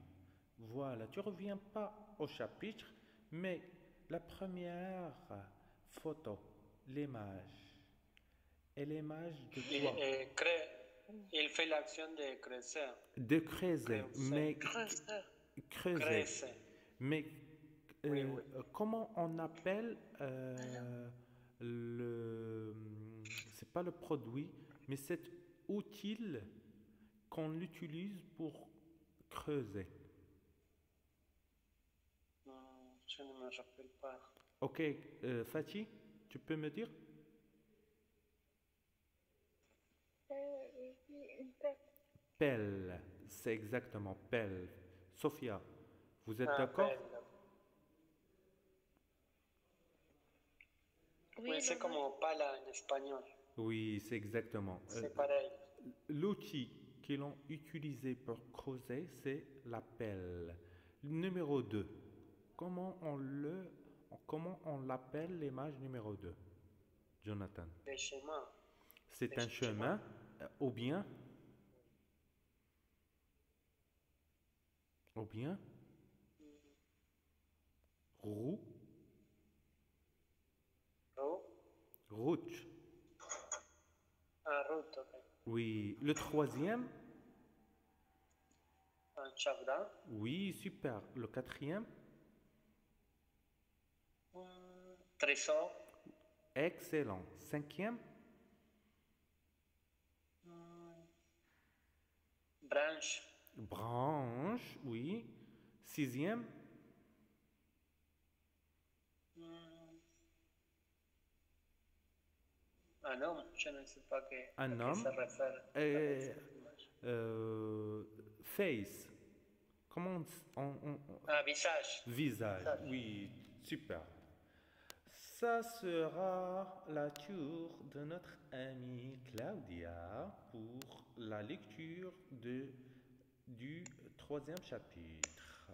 Voilà, tu ne reviens pas au chapitre, mais la première photo, l'image, et l'image de quoi? Il fait l'action de creuser. De creuser, mais... Creuser. Mais comment on appelle le... C'est pas le produit, mais cet outil qu'on utilise pour creuser. Je ne me rappelle pas. Ok, Fatih, tu peux me dire? Pelle, c'est exactement Pelle. Sophia, vous êtes d'accord? Oui, c'est comme on parle en espagnol. Oui, c'est exactement. C'est pareil. L'outil qu'ils ont utilisé pour creuser, c'est la pelle. Numéro 2. Comment on l'appelle l'image numéro 2, Jonathan? Des chemins. C'est un chemin ou bien roue. Route. Route, ok. Oui. Le troisième? Un chagrin. Oui, super. Le quatrième? Trésor. Excellent. Cinquième? Branche. Branche, oui. Sixième? Un homme, je ne sais pas à qui ça réfère. Face. Comment on... Ah, visage. Visage, oui, super. Ça sera la tour de notre amie Claudia pour la lecture du troisième chapitre.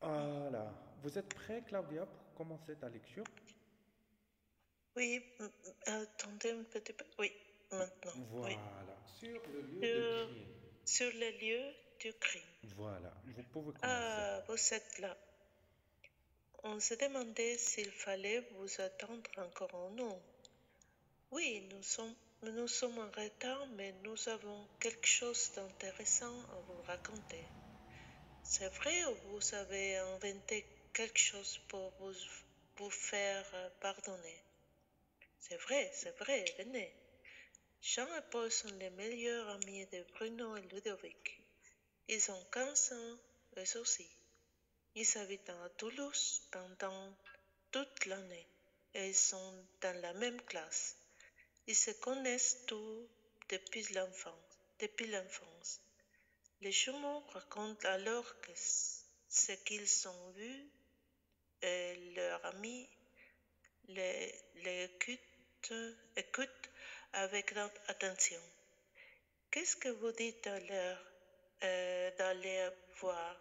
Voilà. Vous êtes prêts, Claudia, pour commencer ta lecture? Oui, attendez un petit peu. Oui, maintenant. Voilà, oui. Sur le lieu du crime. Voilà, vous pouvez commencer. Ah, vous êtes là. On se demandait s'il fallait vous attendre encore ou non. Oui, nous sommes en retard, mais nous avons quelque chose d'intéressant à vous raconter. C'est vrai, vous avez inventé quelque chose pour vous faire pardonner. C'est vrai, venez. Jean et Paul sont les meilleurs amis de Bruno et Ludovic. Ils ont 15 ans, eux aussi. Ils habitent à Toulouse pendant toute l'année et ils sont dans la même classe. Ils se connaissent tous depuis l'enfance. Les jumeaux racontent alors que ce qu'ils ont vu et leurs amis les écoutent avec attention. Qu'est-ce que vous dites à l'heure d'aller voir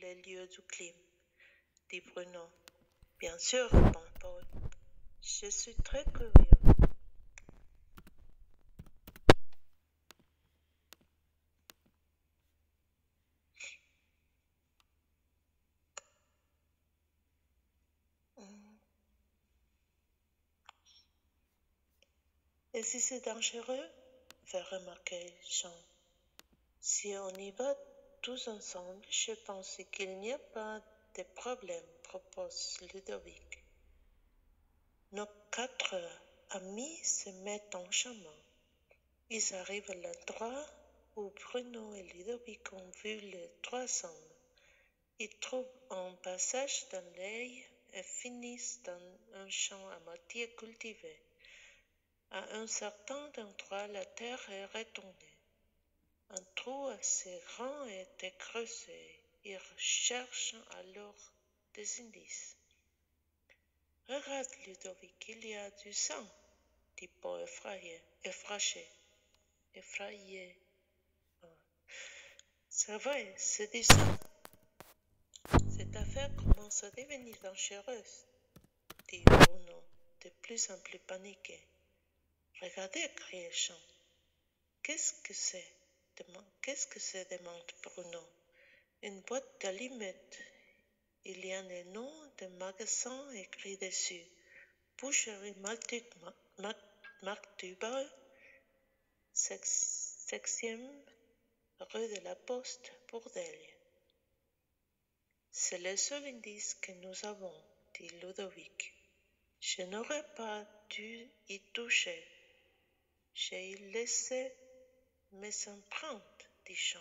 les lieux du crime? Dit Bruno. Bien sûr, répond Paul. Je suis très curieux. Et si c'est dangereux, fait remarquer Jean. Si on y va tous ensemble, je pense qu'il n'y a pas de problème, propose Ludovic. Nos 4 amis se mettent en chemin. Ils arrivent à l'endroit où Bruno et Ludovic ont vu les 3 hommes. Ils trouvent un passage dans l'œil et finissent dans un champ à moitié cultivé. À un certain endroit, la terre est retournée. Un trou assez grand était creusé. Ils cherchent alors des indices. « Regarde, Ludovic, il y a du sang !» dit Paul effrayé. « C'est vrai, c'est du sang. Cette affaire commence à devenir dangereuse, » dit Bruno, de plus en plus paniqué. « Regardez, criait Jean. Qu'est-ce que c'est demande Bruno. Une boîte d'allumettes. Il y a le nom d'un magasin écrit dessus. Boucherie Marc Dubal, 6e rue de la Poste, Bourdeille. C'est le seul indice que nous avons, dit Ludovic. Je n'aurais pas dû y toucher. J'ai laissé mes empreintes, dit Jean.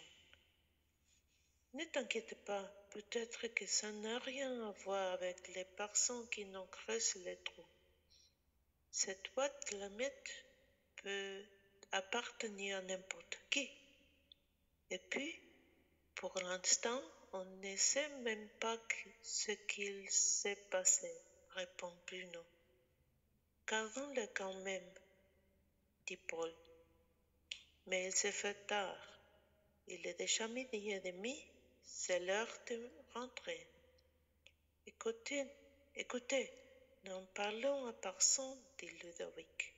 Ne t'inquiète pas, peut-être que ça n'a rien à voir avec les personnes qui n'ont creusé les trous. Cette boîte de la mette peut appartenir à n'importe qui. Et puis, pour l'instant, on ne sait même pas ce qu'il s'est passé, répond Bruno. Gardons-le quand même, dit Paul. Mais il s'est fait tard. Il est déjà midi et demi, c'est l'heure de rentrer. Écoutez, n'en parlons à personne, dit Ludovic.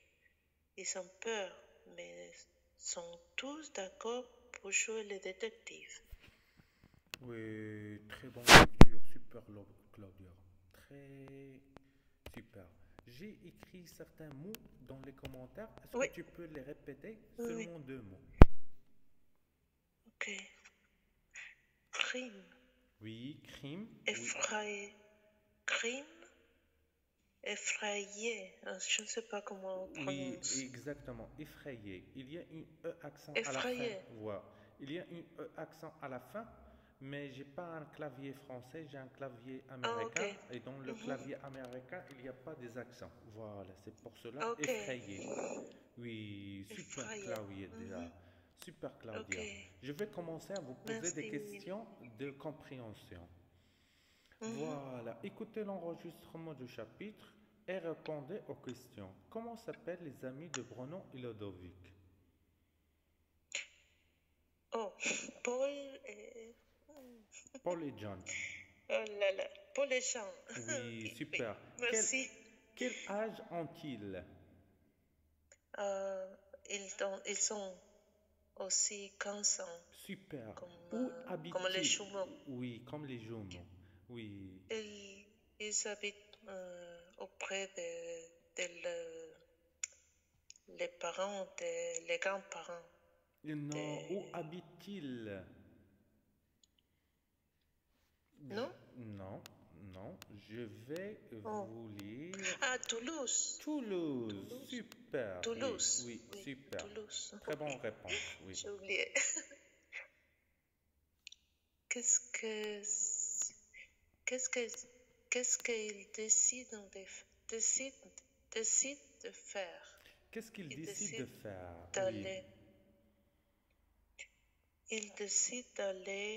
Ils ont peur, mais sont tous d'accord pour jouer les détectives. Oui, très bonne lecture, super Claudia, très super. J'ai écrit certains mots dans les commentaires, est-ce que tu peux les répéter seulement deux mots? Ok. Crime. Oui, crime. Effrayé. Crime. Effrayé. Je ne sais pas comment on prononce. Oui, exactement. Effrayé. Il y a une E accent à la fin. Voilà. Il y a une E accent à la fin, mais je n'ai pas un clavier français, j'ai un clavier américain. Ah, okay. Et dans le clavier américain, il n'y a pas des accents. Voilà, c'est pour cela. Okay. Effrayé. Oui, super clavier déjà. Super Claudia. Okay. Je vais commencer à vous poser des questions de compréhension. Voilà. Écoutez l'enregistrement du chapitre et répondez aux questions. Comment s'appellent les amis de Bruno et Ludovic? Oh, Paul et Jean. Oh là là, Paul et Jean. Oui, super. Oui, merci. Quel âge ont-ils? Ils sont aussi 15 ans. Super. Où habitent-ils? Comme les jumeaux. Oui, comme les jumeaux. Oui. Ils habitent auprès des parents, des grands-parents. Non, où habitent-ils? Non. Non, non. Je vais vous lire. Ah, Toulouse. Toulouse. Super. Toulouse. Oui, oui, super. Toulouse. Très bonne réponse. Oui. J'ai oublié. Qu'est-ce qu'ils décident de faire? Ils décident d'aller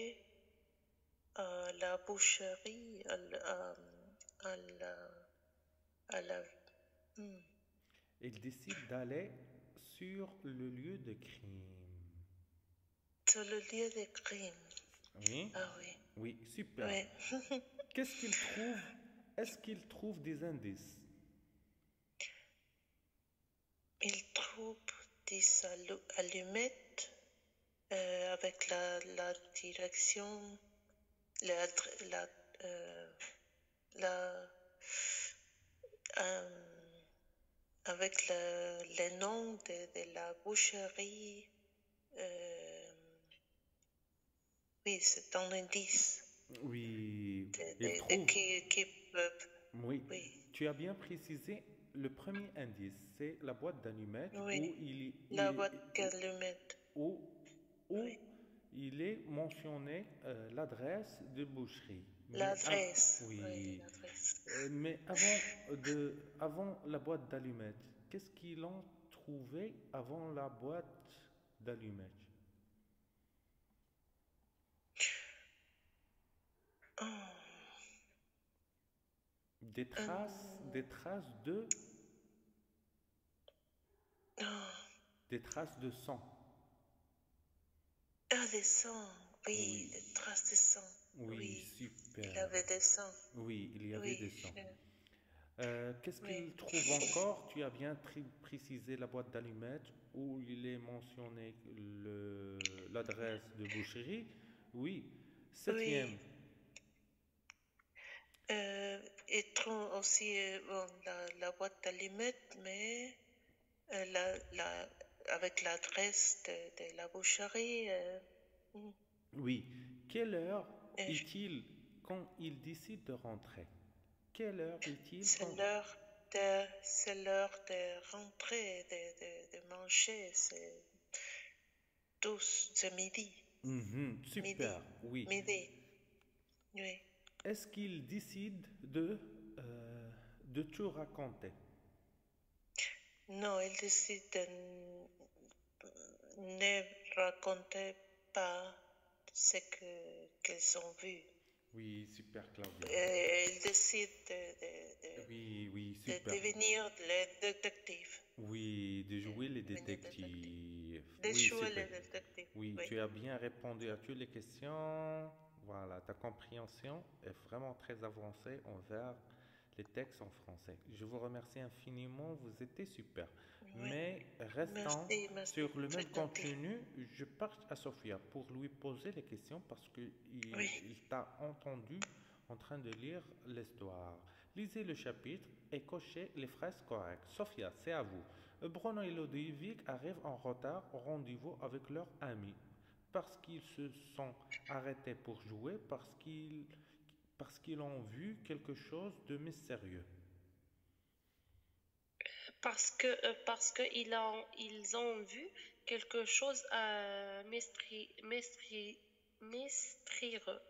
à la boucherie, ils décident d'aller sur le lieu de crime. Sur le lieu de crime. Oui. Ah oui. Oui, super. Oui. Qu'est-ce qu'ils trouvent? Est-ce qu'ils trouvent des indices? Ils trouvent des allumettes avec la direction. Avec le nom de la boucherie, oui, c'est un indice. Oui, qui peuvent. Oui. Oui, tu as bien précisé le premier indice, c'est la boîte d'allumettes. Oui, la boîte d'allumettes. Il est mentionné l'adresse de boucherie. L'adresse. Oui. Oui, mais avant la boîte d'allumettes, qu'est-ce qu'ils ont trouvé avant la boîte d'allumettes? Des traces de sang. Des sangs, oui, des traces de sang. Oui, oui, super. Il y avait des sangs. Oui, il y avait des sangs. Qu'est-ce qu'il trouve encore? Tu as bien précisé la boîte d'allumettes où il est mentionné l'adresse de boucherie. Oui, septième. Oui. Et trouve aussi la boîte d'allumettes, mais avec l'adresse de la boucherie. Oui. Quelle heure est-il quand il décide de rentrer? Quelle heure est-il? C'est l'heure de rentrer, de manger. C'est 12, c'est midi. Super, oui. Midi. Oui. Est-ce qu'il décide de tout raconter? Non, il décide ne racontaient pas ce qu'ils ont vu. Oui, super, Claudia. Ils décident de devenir les détectives. Oui, de jouer les détectives. Oui, tu as bien répondu à toutes les questions. Voilà, ta compréhension est vraiment très avancée envers les textes en français. Je vous remercie infiniment, vous étiez super. Oui. Mais restant sur le même contenu, je pars à Sophia pour lui poser les questions parce qu'il t'a entendu en train de lire l'histoire. Lisez le chapitre et cochez les phrases correctes. Sophia, c'est à vous. Bruno et Ludovic arrivent en retard au rendez-vous avec leurs amis parce qu'ils se sont arrêtés pour jouer, parce qu'ils ont vu quelque chose de mystérieux. Parce qu'ils ont vu quelque chose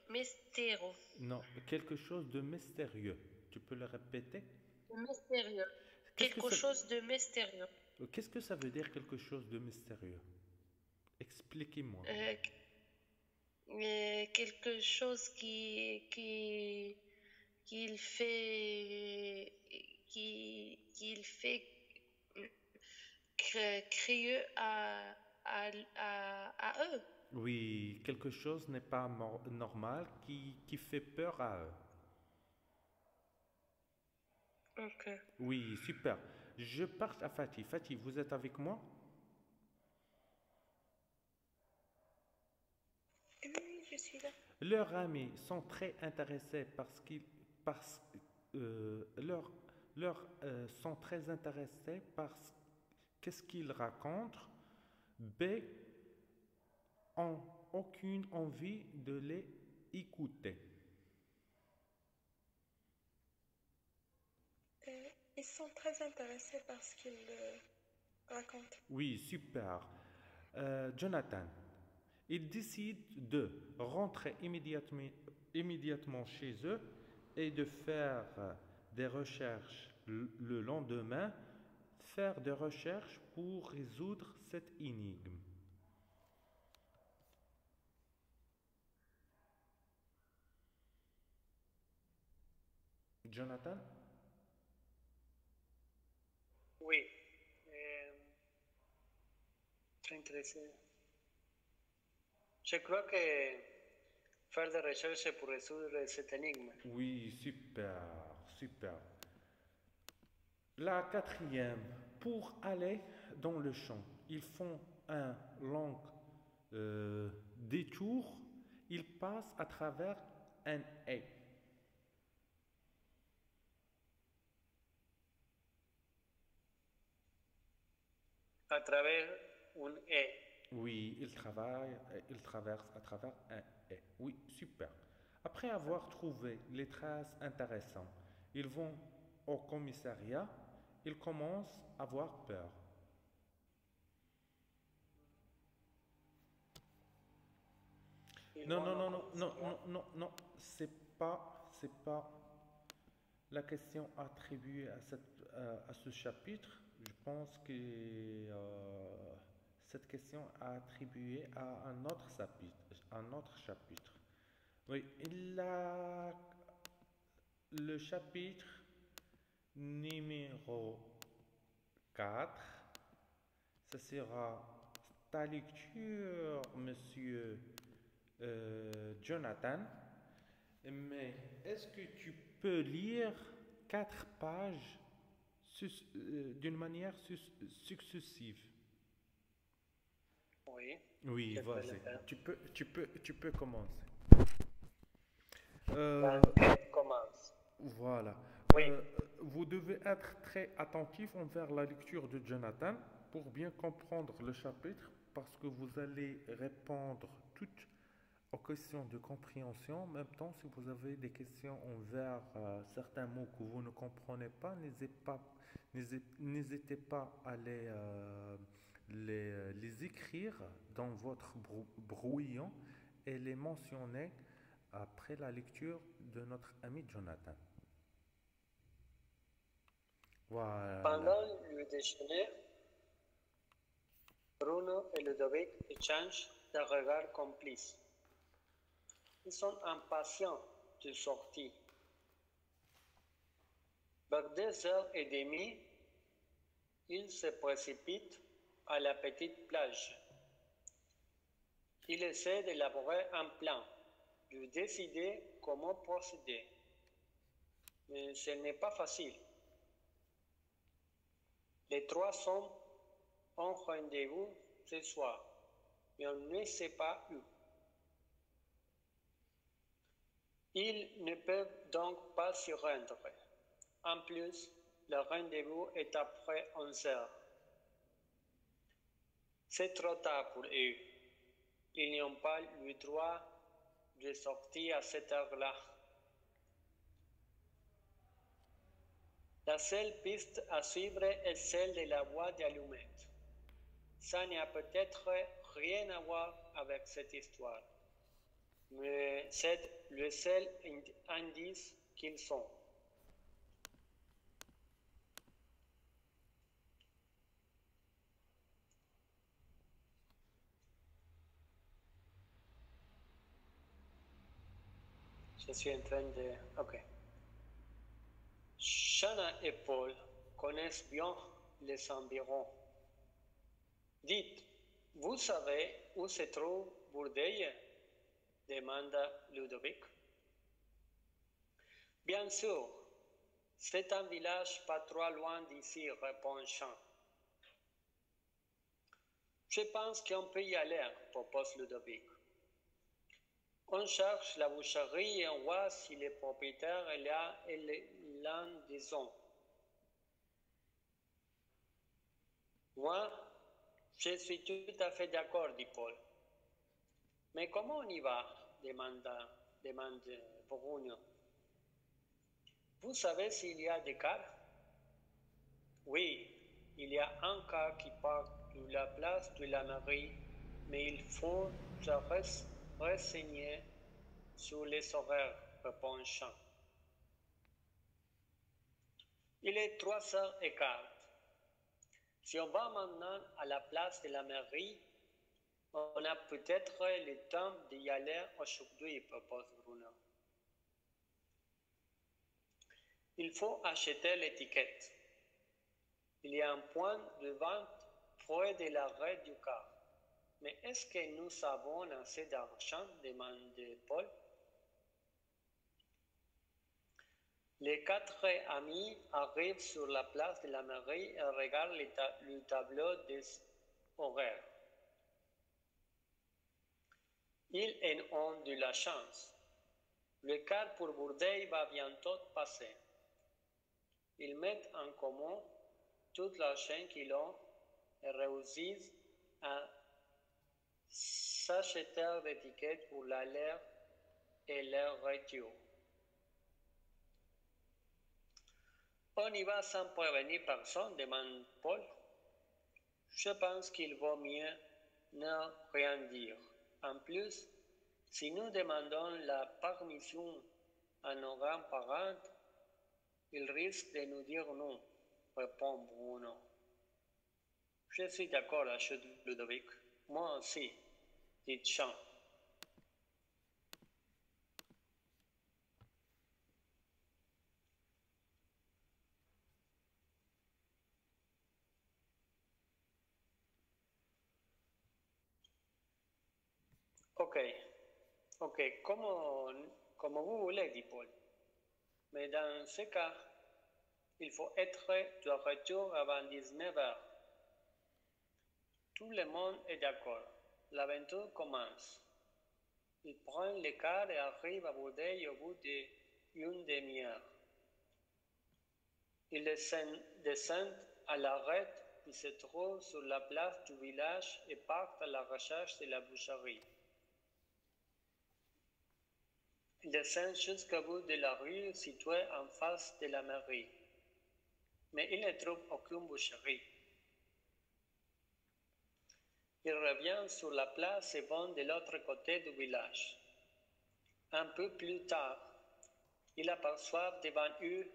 mystérieux. Non, quelque chose de mystérieux. Tu peux le répéter? Mystérieux. Quelque chose de mystérieux. Qu'est-ce que ça veut dire quelque chose de mystérieux? Expliquez-moi. Quelque chose qui fait crier à eux. Oui, quelque chose n'est pas normal qui fait peur à eux. Ok. Oui, super. Je pars à Fatih. Fatih, vous êtes avec moi? Je suis là. Leurs amis sont très intéressés par qu'est-ce qu'ils racontent, mais n'ont aucune envie de les écouter. Ils sont très intéressés par ce qu'ils racontent. Oui, super. Jonathan. Ils décident de rentrer immédiatement chez eux et de faire des recherches le lendemain, faire des recherches pour résoudre cette énigme. Jonathan? Oui. Très intéressant. Je crois que faire des recherches pour résoudre cette énigme. Oui, super, super. La quatrième, pour aller dans le champ, ils font un long détour, ils passent à travers un haie. À travers une haie. Oui, il traverse à travers un haie. Oui, super. Après avoir trouvé les traces intéressantes, ils vont au commissariat. Ils commencent à avoir peur. Non. C'est pas la question attribuée à ce chapitre. Je pense que cette question est attribuée à un autre chapitre. Oui, le chapitre numéro 4, ce sera ta lecture, monsieur Jonathan. Mais est-ce que tu peux lire 4 pages d'une manière successive? Oui, vas-y. Tu peux commencer. Voilà. Oui. Vous devez être très attentif envers la lecture de Jonathan pour bien comprendre le chapitre parce que vous allez répondre toutes aux questions de compréhension. En même temps, si vous avez des questions envers certains mots que vous ne comprenez pas, n'hésitez pas à les écrire dans votre brouillon et les mentionner après la lecture de notre ami Jonathan. Voilà. Pendant le déjeuner, Bruno et Ludovic échangent des regards complices. Ils sont impatients de sortir. Vers 2h30, ils se précipitent à la petite plage. Ils essaient d'élaborer un plan, de décider comment procéder. Mais ce n'est pas facile. Les trois sont en rendez-vous ce soir, mais on ne sait pas où. Ils ne peuvent donc pas s'y rendre. En plus, le rendez-vous est après 11 heures. C'est trop tard pour eux. Ils n'ont pas le droit de sortir à cette heure-là. La seule piste à suivre est celle de la voie d'allumette. Ça n'a peut-être rien à voir avec cette histoire, mais c'est le seul indice qu'ils sont. Je suis en train de... Ok. Jean et Paul connaissent bien les environs. Dites, vous savez où se trouve Bourdeille? Demanda Ludovic. Bien sûr, c'est un village pas trop loin d'ici, répond Jean. Je pense qu'on peut y aller, propose Ludovic. On cherche la boucherie et on voit si le propriétaire est là et l'un des hommes. Moi, je suis tout à fait d'accord, dit Paul. Mais comment on y va? demande Bruno. Vous savez s'il y a des cars? Oui, il y a un car qui part de la place de la mairie, mais il faut que ça reste renseigné sur les horaires, répond Jean. Il est 3h15. Si on va maintenant à la place de la mairie, on a peut-être le temps d'y aller aujourd'hui, propose Bruno. Il faut acheter l'étiquette. Il y a un point de vente près de l'arrêt du car. Mais est-ce que nous avons assez d'argent? demande Paul. Les quatre amis arrivent sur la place de la mairie et regardent le tableau des horaires. Ils ont de la chance. Le car pour Bourdeille va bientôt passer. Ils mettent en commun toute l'argent qu'ils ont et réussissent à s'acheter d'étiquettes pour l'aller et leur retour. On y va sans prévenir personne, demande Paul. Je pense qu'il vaut mieux ne rien dire. En plus, si nous demandons la permission à nos grands-parents, ils risquent de nous dire non, répond Bruno. Je suis d'accord, ajoute Ludovic. Moi aussi, dit Jean. Ok, comme vous voulez, dit Paul. Mais dans ce cas, il faut être de retour avant 19h. Tout le monde est d'accord. L'aventure commence. Il prend le car et arrive à Bourdeille au bout d'une demi-heure. Il descend à l'arrêt qui se trouve sur la place du village et part à la recherche de la boucherie. Il descend jusqu'au bout de la rue située en face de la mairie. Mais il ne trouve aucune boucherie. Il revient sur la place et va de l'autre côté du village. Un peu plus tard, il aperçoit devant eux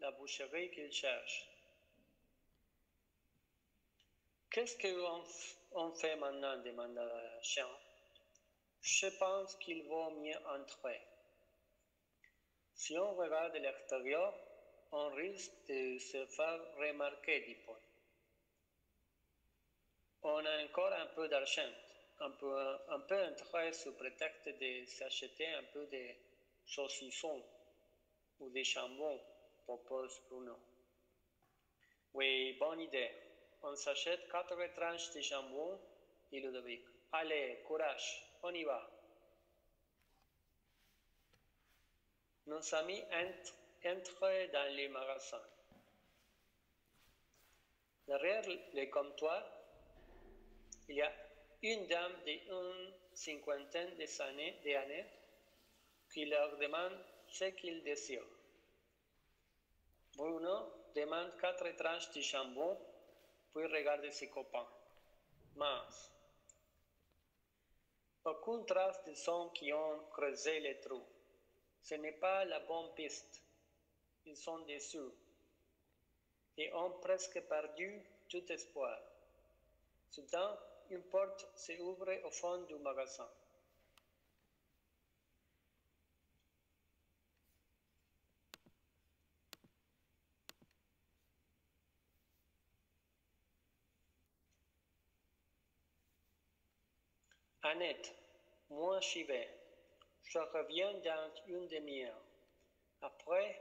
la boucherie qu'il cherche. Qu'est-ce qu'on on fait maintenant? demanda Jean. Je pense qu'il vaut mieux entrer. Si on regarde de l'extérieur, on risque de se faire remarquer, dit Paul. On a encore un peu d'argent. On peut entrer sous prétexte de s'acheter un peu de saucisson ou de jambon, propose Bruno. Oui, bonne idée. On s'achète 4 tranches de jambon, dit Ludovic. Allez, courage, on y va. Nos amis entrent dans les magasins. Derrière le comptoir, il y a une dame d'une cinquantaine d'années qui leur demande ce qu'ils désirent. Bruno demande 4 tranches de jambon, puis regarde ses copains. Mince. Aucune trace de ceux qui ont creusé les trous. Ce n'est pas la bonne piste. Ils sont déçus et ont presque perdu tout espoir. Soudain, une porte s'ouvre au fond du magasin. Annette, moi j'y vais. Je reviens dans une demi-heure. Après,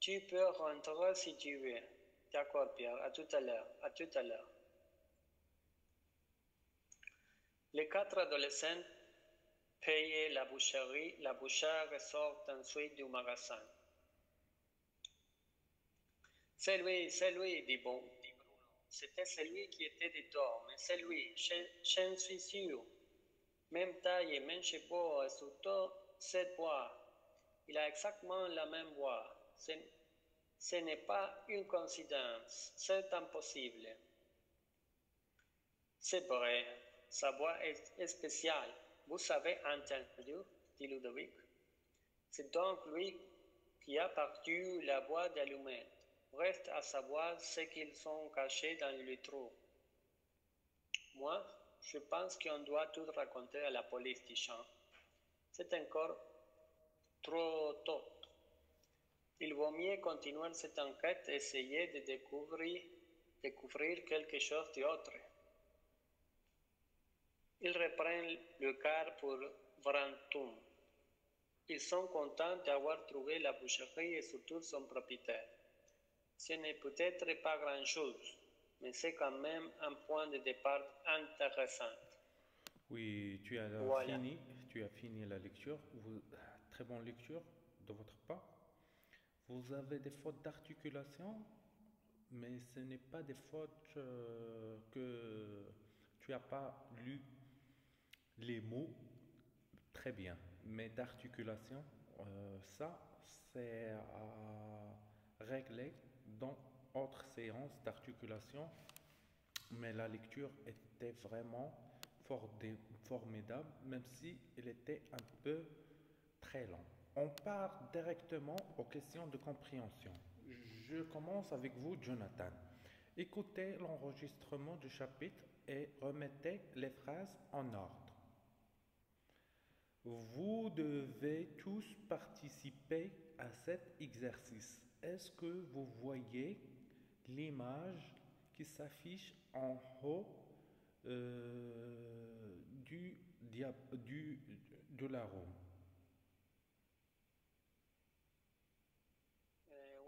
tu peux rentrer si tu veux. D'accord, Pierre, à tout à l'heure, à tout à l'heure. Les 4 adolescents payaient la boucherie. La bouchère sort ensuite du magasin. C'est lui, dit Bruno. C'était celui qui était de tort, mais c'est lui, je suis sûr. Même taille et même cheveux, et surtout cette voix. Il a exactement la même voix. Ce n'est pas une coïncidence, c'est impossible. C'est vrai, sa voix est spéciale. Vous avez entendu, dit Ludovic. C'est donc lui qui a perdu la voix d'allumette. Reste à savoir ce qu'ils sont cachés dans le trou. Moi, je pense qu'on doit tout raconter à la police, dit Jean. C'est encore trop tôt. Il vaut mieux continuer cette enquête et essayer de découvrir quelque chose d'autre. Ils reprennent le car pour Branton. Ils sont contents d'avoir trouvé la boucherie et surtout son propriétaire. Ce n'est peut-être pas grand-chose, mais c'est quand même un point de départ intéressant. Oui, tu as fini la lecture. Très bonne lecture de votre part. Vous avez des fautes d'articulation, mais ce n'est pas des fautes que tu n'as pas lu les mots très bien. Mais d'articulation, ça, c'est à régler dans autre séance d'articulation, mais la lecture était vraiment formidable, même si elle était un peu très longue. On part directement aux questions de compréhension. Je commence avec vous, Jonathan. Écoutez l'enregistrement du chapitre et remettez les phrases en ordre. Vous devez tous participer à cet exercice. Est-ce que vous voyez l'image qui s'affiche en haut de la roue?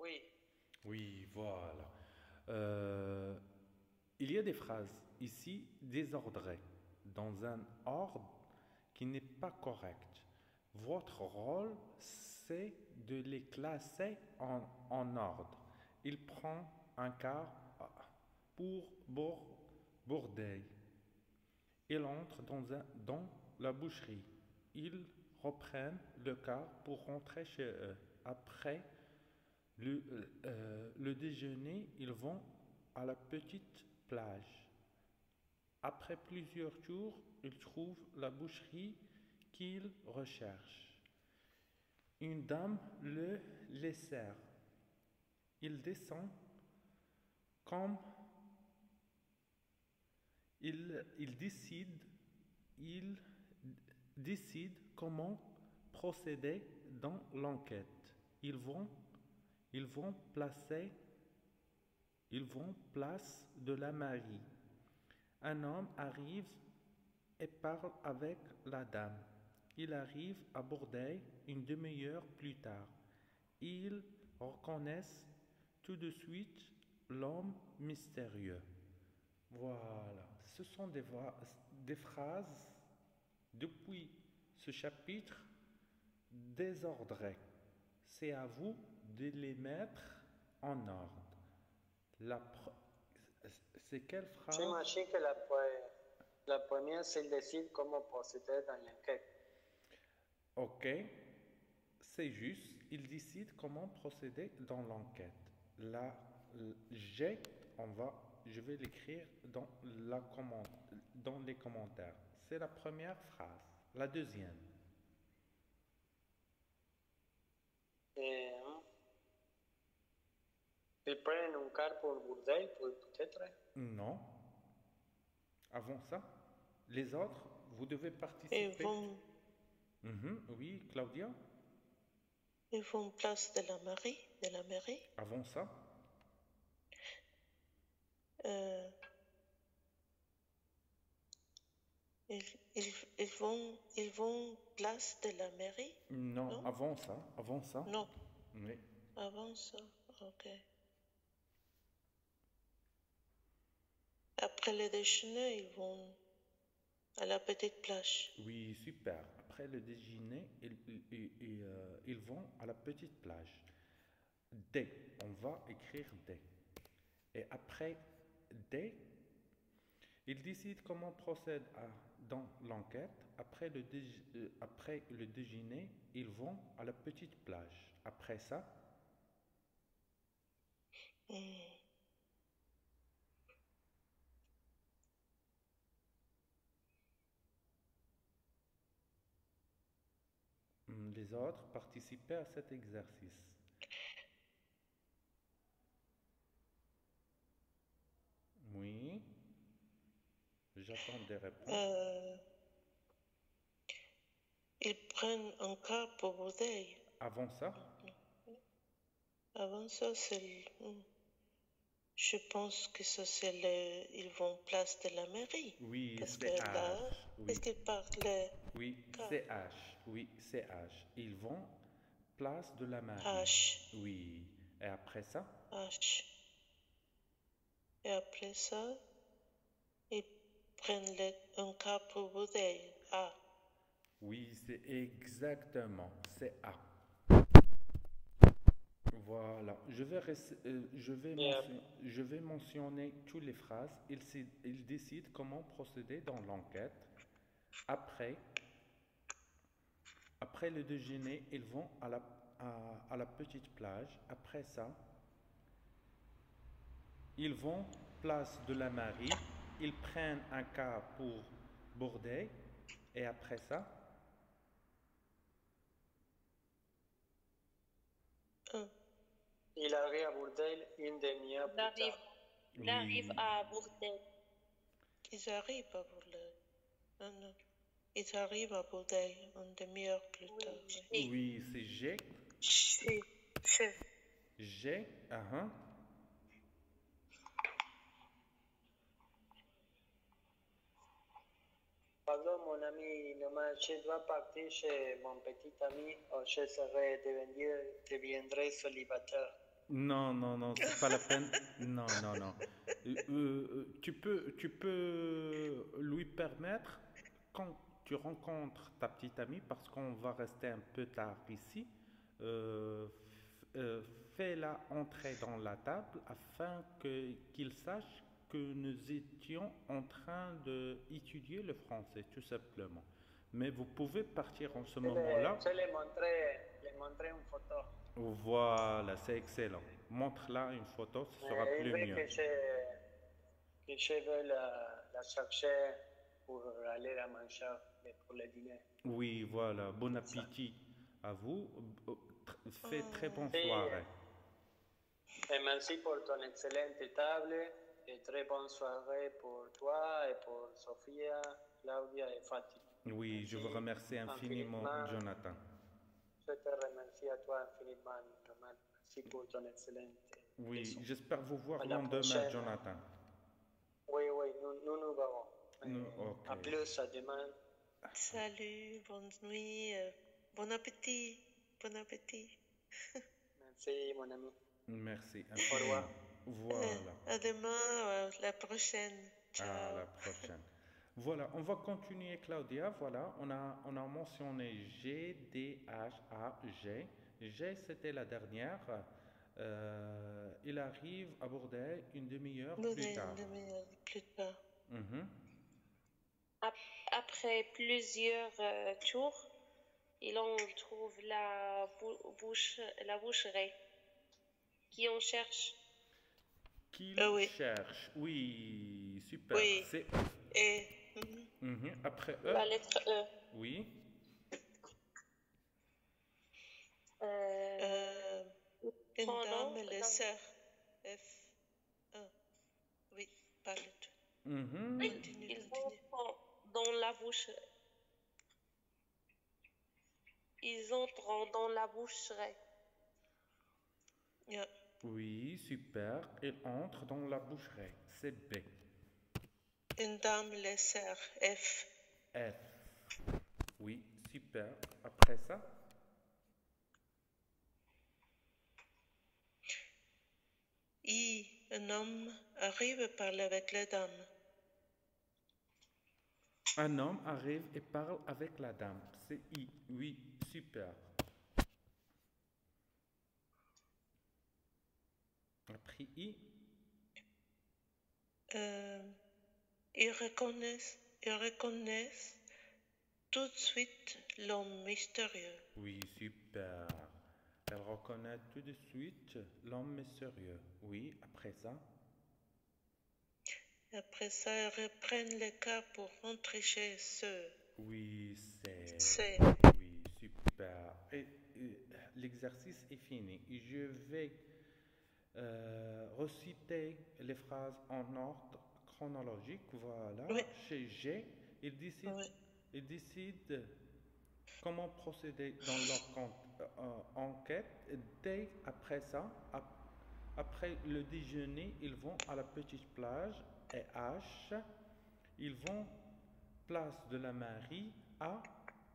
Oui. Oui, voilà. Il y a des phrases ici désordrées, dans un ordre qui n'est pas correct. Votre rôle, c'est de les classer en ordre. Il prend un quart pour Bourdeille. Il entre dans la boucherie. Ils reprennent le quart pour rentrer chez eux. Après le déjeuner, ils vont à la petite plage. Après plusieurs jours, ils trouvent la boucherie qu'ils recherchent. Une dame le laissère. Il descend comme il décide comment procéder dans l'enquête. Ils vont place de la mairie. Un homme arrive et parle avec la dame. Il arrive à Bourdeille une demi-heure plus tard. Ils reconnaissent tout de suite l'homme mystérieux. Voilà, ce sont des phrases depuis ce chapitre désordrées. C'est à vous de les mettre en ordre. C'est quelle phrase? J'imagine que la première, c'est de décider comment procéder dans l'enquête. Ok, c'est juste, il décide comment procéder dans l'enquête. Là, je vais l'écrire dans les commentaires. C'est la première phrase. La deuxième. Ils prennent un car pour Bourdeille, peut-être? Non. Avant ça, les autres, vous devez participer. Ils vont... oui, Claudia? Ils vont en place de la mairie. Avant ça? Ils vont place de la mairie? Non, non? Avant ça. Non. Oui. Avant ça, ok. Après le déjeuner, ils vont à la petite plage. Oui, super. Après le déjeuner, ils vont à la petite plage. D. On va écrire D. Et après D, ils décident comment procéder dans l'enquête. Après le déjeuner, ils vont à la petite plage. Après ça... Les autres participaient à cet exercice. Oui. J'attends des réponses. Ils prennent un car pour Bourdeille. Avant ça? Avant ça, je pense que ça, c'est le... Ils vont place de la mairie. Oui, c'est H. Là, oui. Parce qu'ils parlent... Oui, c'est H. Oui, c'est H. Ils vont place de la mairie. H. Oui. Et après ça? H. Et après ça, ils prennent un cas pour Bourdeille. A. Oui, c'est exactement. C'est A. Voilà, je vais mentionner toutes les phrases. Ils décident comment procéder dans l'enquête. Après le déjeuner, ils vont à la petite plage. Après ça, ils vont place de la mairie. Ils prennent un car pour Bourdeille. Et après ça... Il arrive à Bourdeille une demi-heure. Ils arrivent à Bourdeille une demi-heure plus tard. Oui, c'est G. G. Pardon, mon ami, je dois partir chez mon petit ami. Je serai deviendrai célibataire. Non, non, non, c'est pas la peine. Non, non, non. Tu peux lui permettre, quand tu rencontres ta petite amie, parce qu'on va rester un peu tard ici, fais-la entrer dans la table afin qu'il sache que nous étions en train d'étudier le français, tout simplement. Mais vous pouvez partir en ce moment-là. Je vais lui montrer une photo. Voilà, c'est excellent. Montre-la une photo, ce sera plus mieux. Je veux la chercher pour aller la manger pour le dîner. Oui, voilà. Bon appétit à vous. Très bonne soirée. Et merci pour ton excellente table. et très bonne soirée pour toi et pour Sophia, Claudia et Fatih. Oui, merci, je vous remercie infiniment, Jonathan. Je te remercie à toi infiniment, Thomas. Merci pour ton excellente. Oui, j'espère vous voir demain, Jonathan. Oui, oui, nous verrons. Okay. À plus, à demain. Salut, bonne nuit, bon appétit, bon appétit. Merci, mon ami. Merci. Au revoir. Voilà. À demain, la prochaine. Ciao. À la prochaine. Voilà, on va continuer, Claudia. Voilà, on a mentionné G, D, H, A, G. G, c'était la dernière. Il arrive à Bourdeille une demi-heure plus tard. Une demi-heure plus tard. Après plusieurs tours, on trouve la boucherie. Qui en cherche? Qui cherche? Oui, super. Oui. C'est E. Et... Après E. La lettre E. Oui. Nom, les sœurs. F. Oui, pas le tout. Ils vont Ils entrent dans la boucherie. Yeah. Oui, super. Ils entrent dans la boucherie. C'est B. Une dame, les sœurs. F. F. Oui, super. Après ça? I. Un homme arrive et parle avec la dame. Un homme arrive et parle avec la dame. C'est I. Oui, super. Après I. Ils reconnaissent tout de suite l'homme mystérieux. Oui, super. Ils reconnaissent tout de suite l'homme mystérieux. Oui, après ça. Après ça, ils reprennent le car pour rentrer chez eux. Oui, c'est. Oui, super. Et l'exercice est fini. Je vais reciter les phrases en ordre chronologique. Voilà. Oui. Chez G, ils décident, comment procéder dans leur enquête. Dès après ça, après le déjeuner, ils vont à la petite plage. Et H, ils vont place de la Marie. A,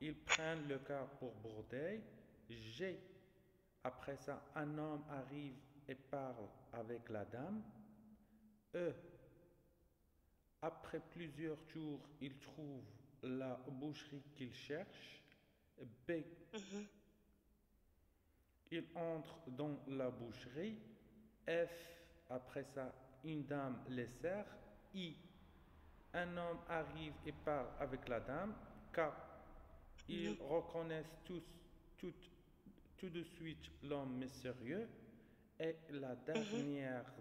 ils prennent le car pour Bourdeille. G, après ça, un homme arrive et parle avec la dame. E, après plusieurs jours, il trouve la boucherie qu'il cherche. B, il entre dans la boucherie. F, après ça, une dame les sert. I, un homme arrive et parle avec la dame. K, ils reconnaissent tout de suite l'homme mystérieux. Et la dernière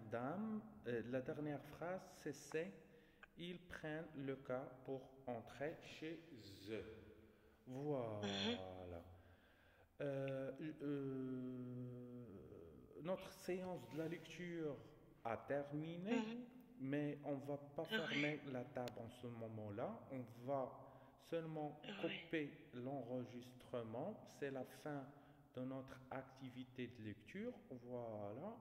la dernière phrase, c'est ils prennent le cas pour entrer chez eux. Voilà. Notre séance de la lecture a terminé, mais on ne va pas fermer la table en ce moment-là. On va seulement couper l'enregistrement. C'est la fin de notre activité de lecture. Voilà.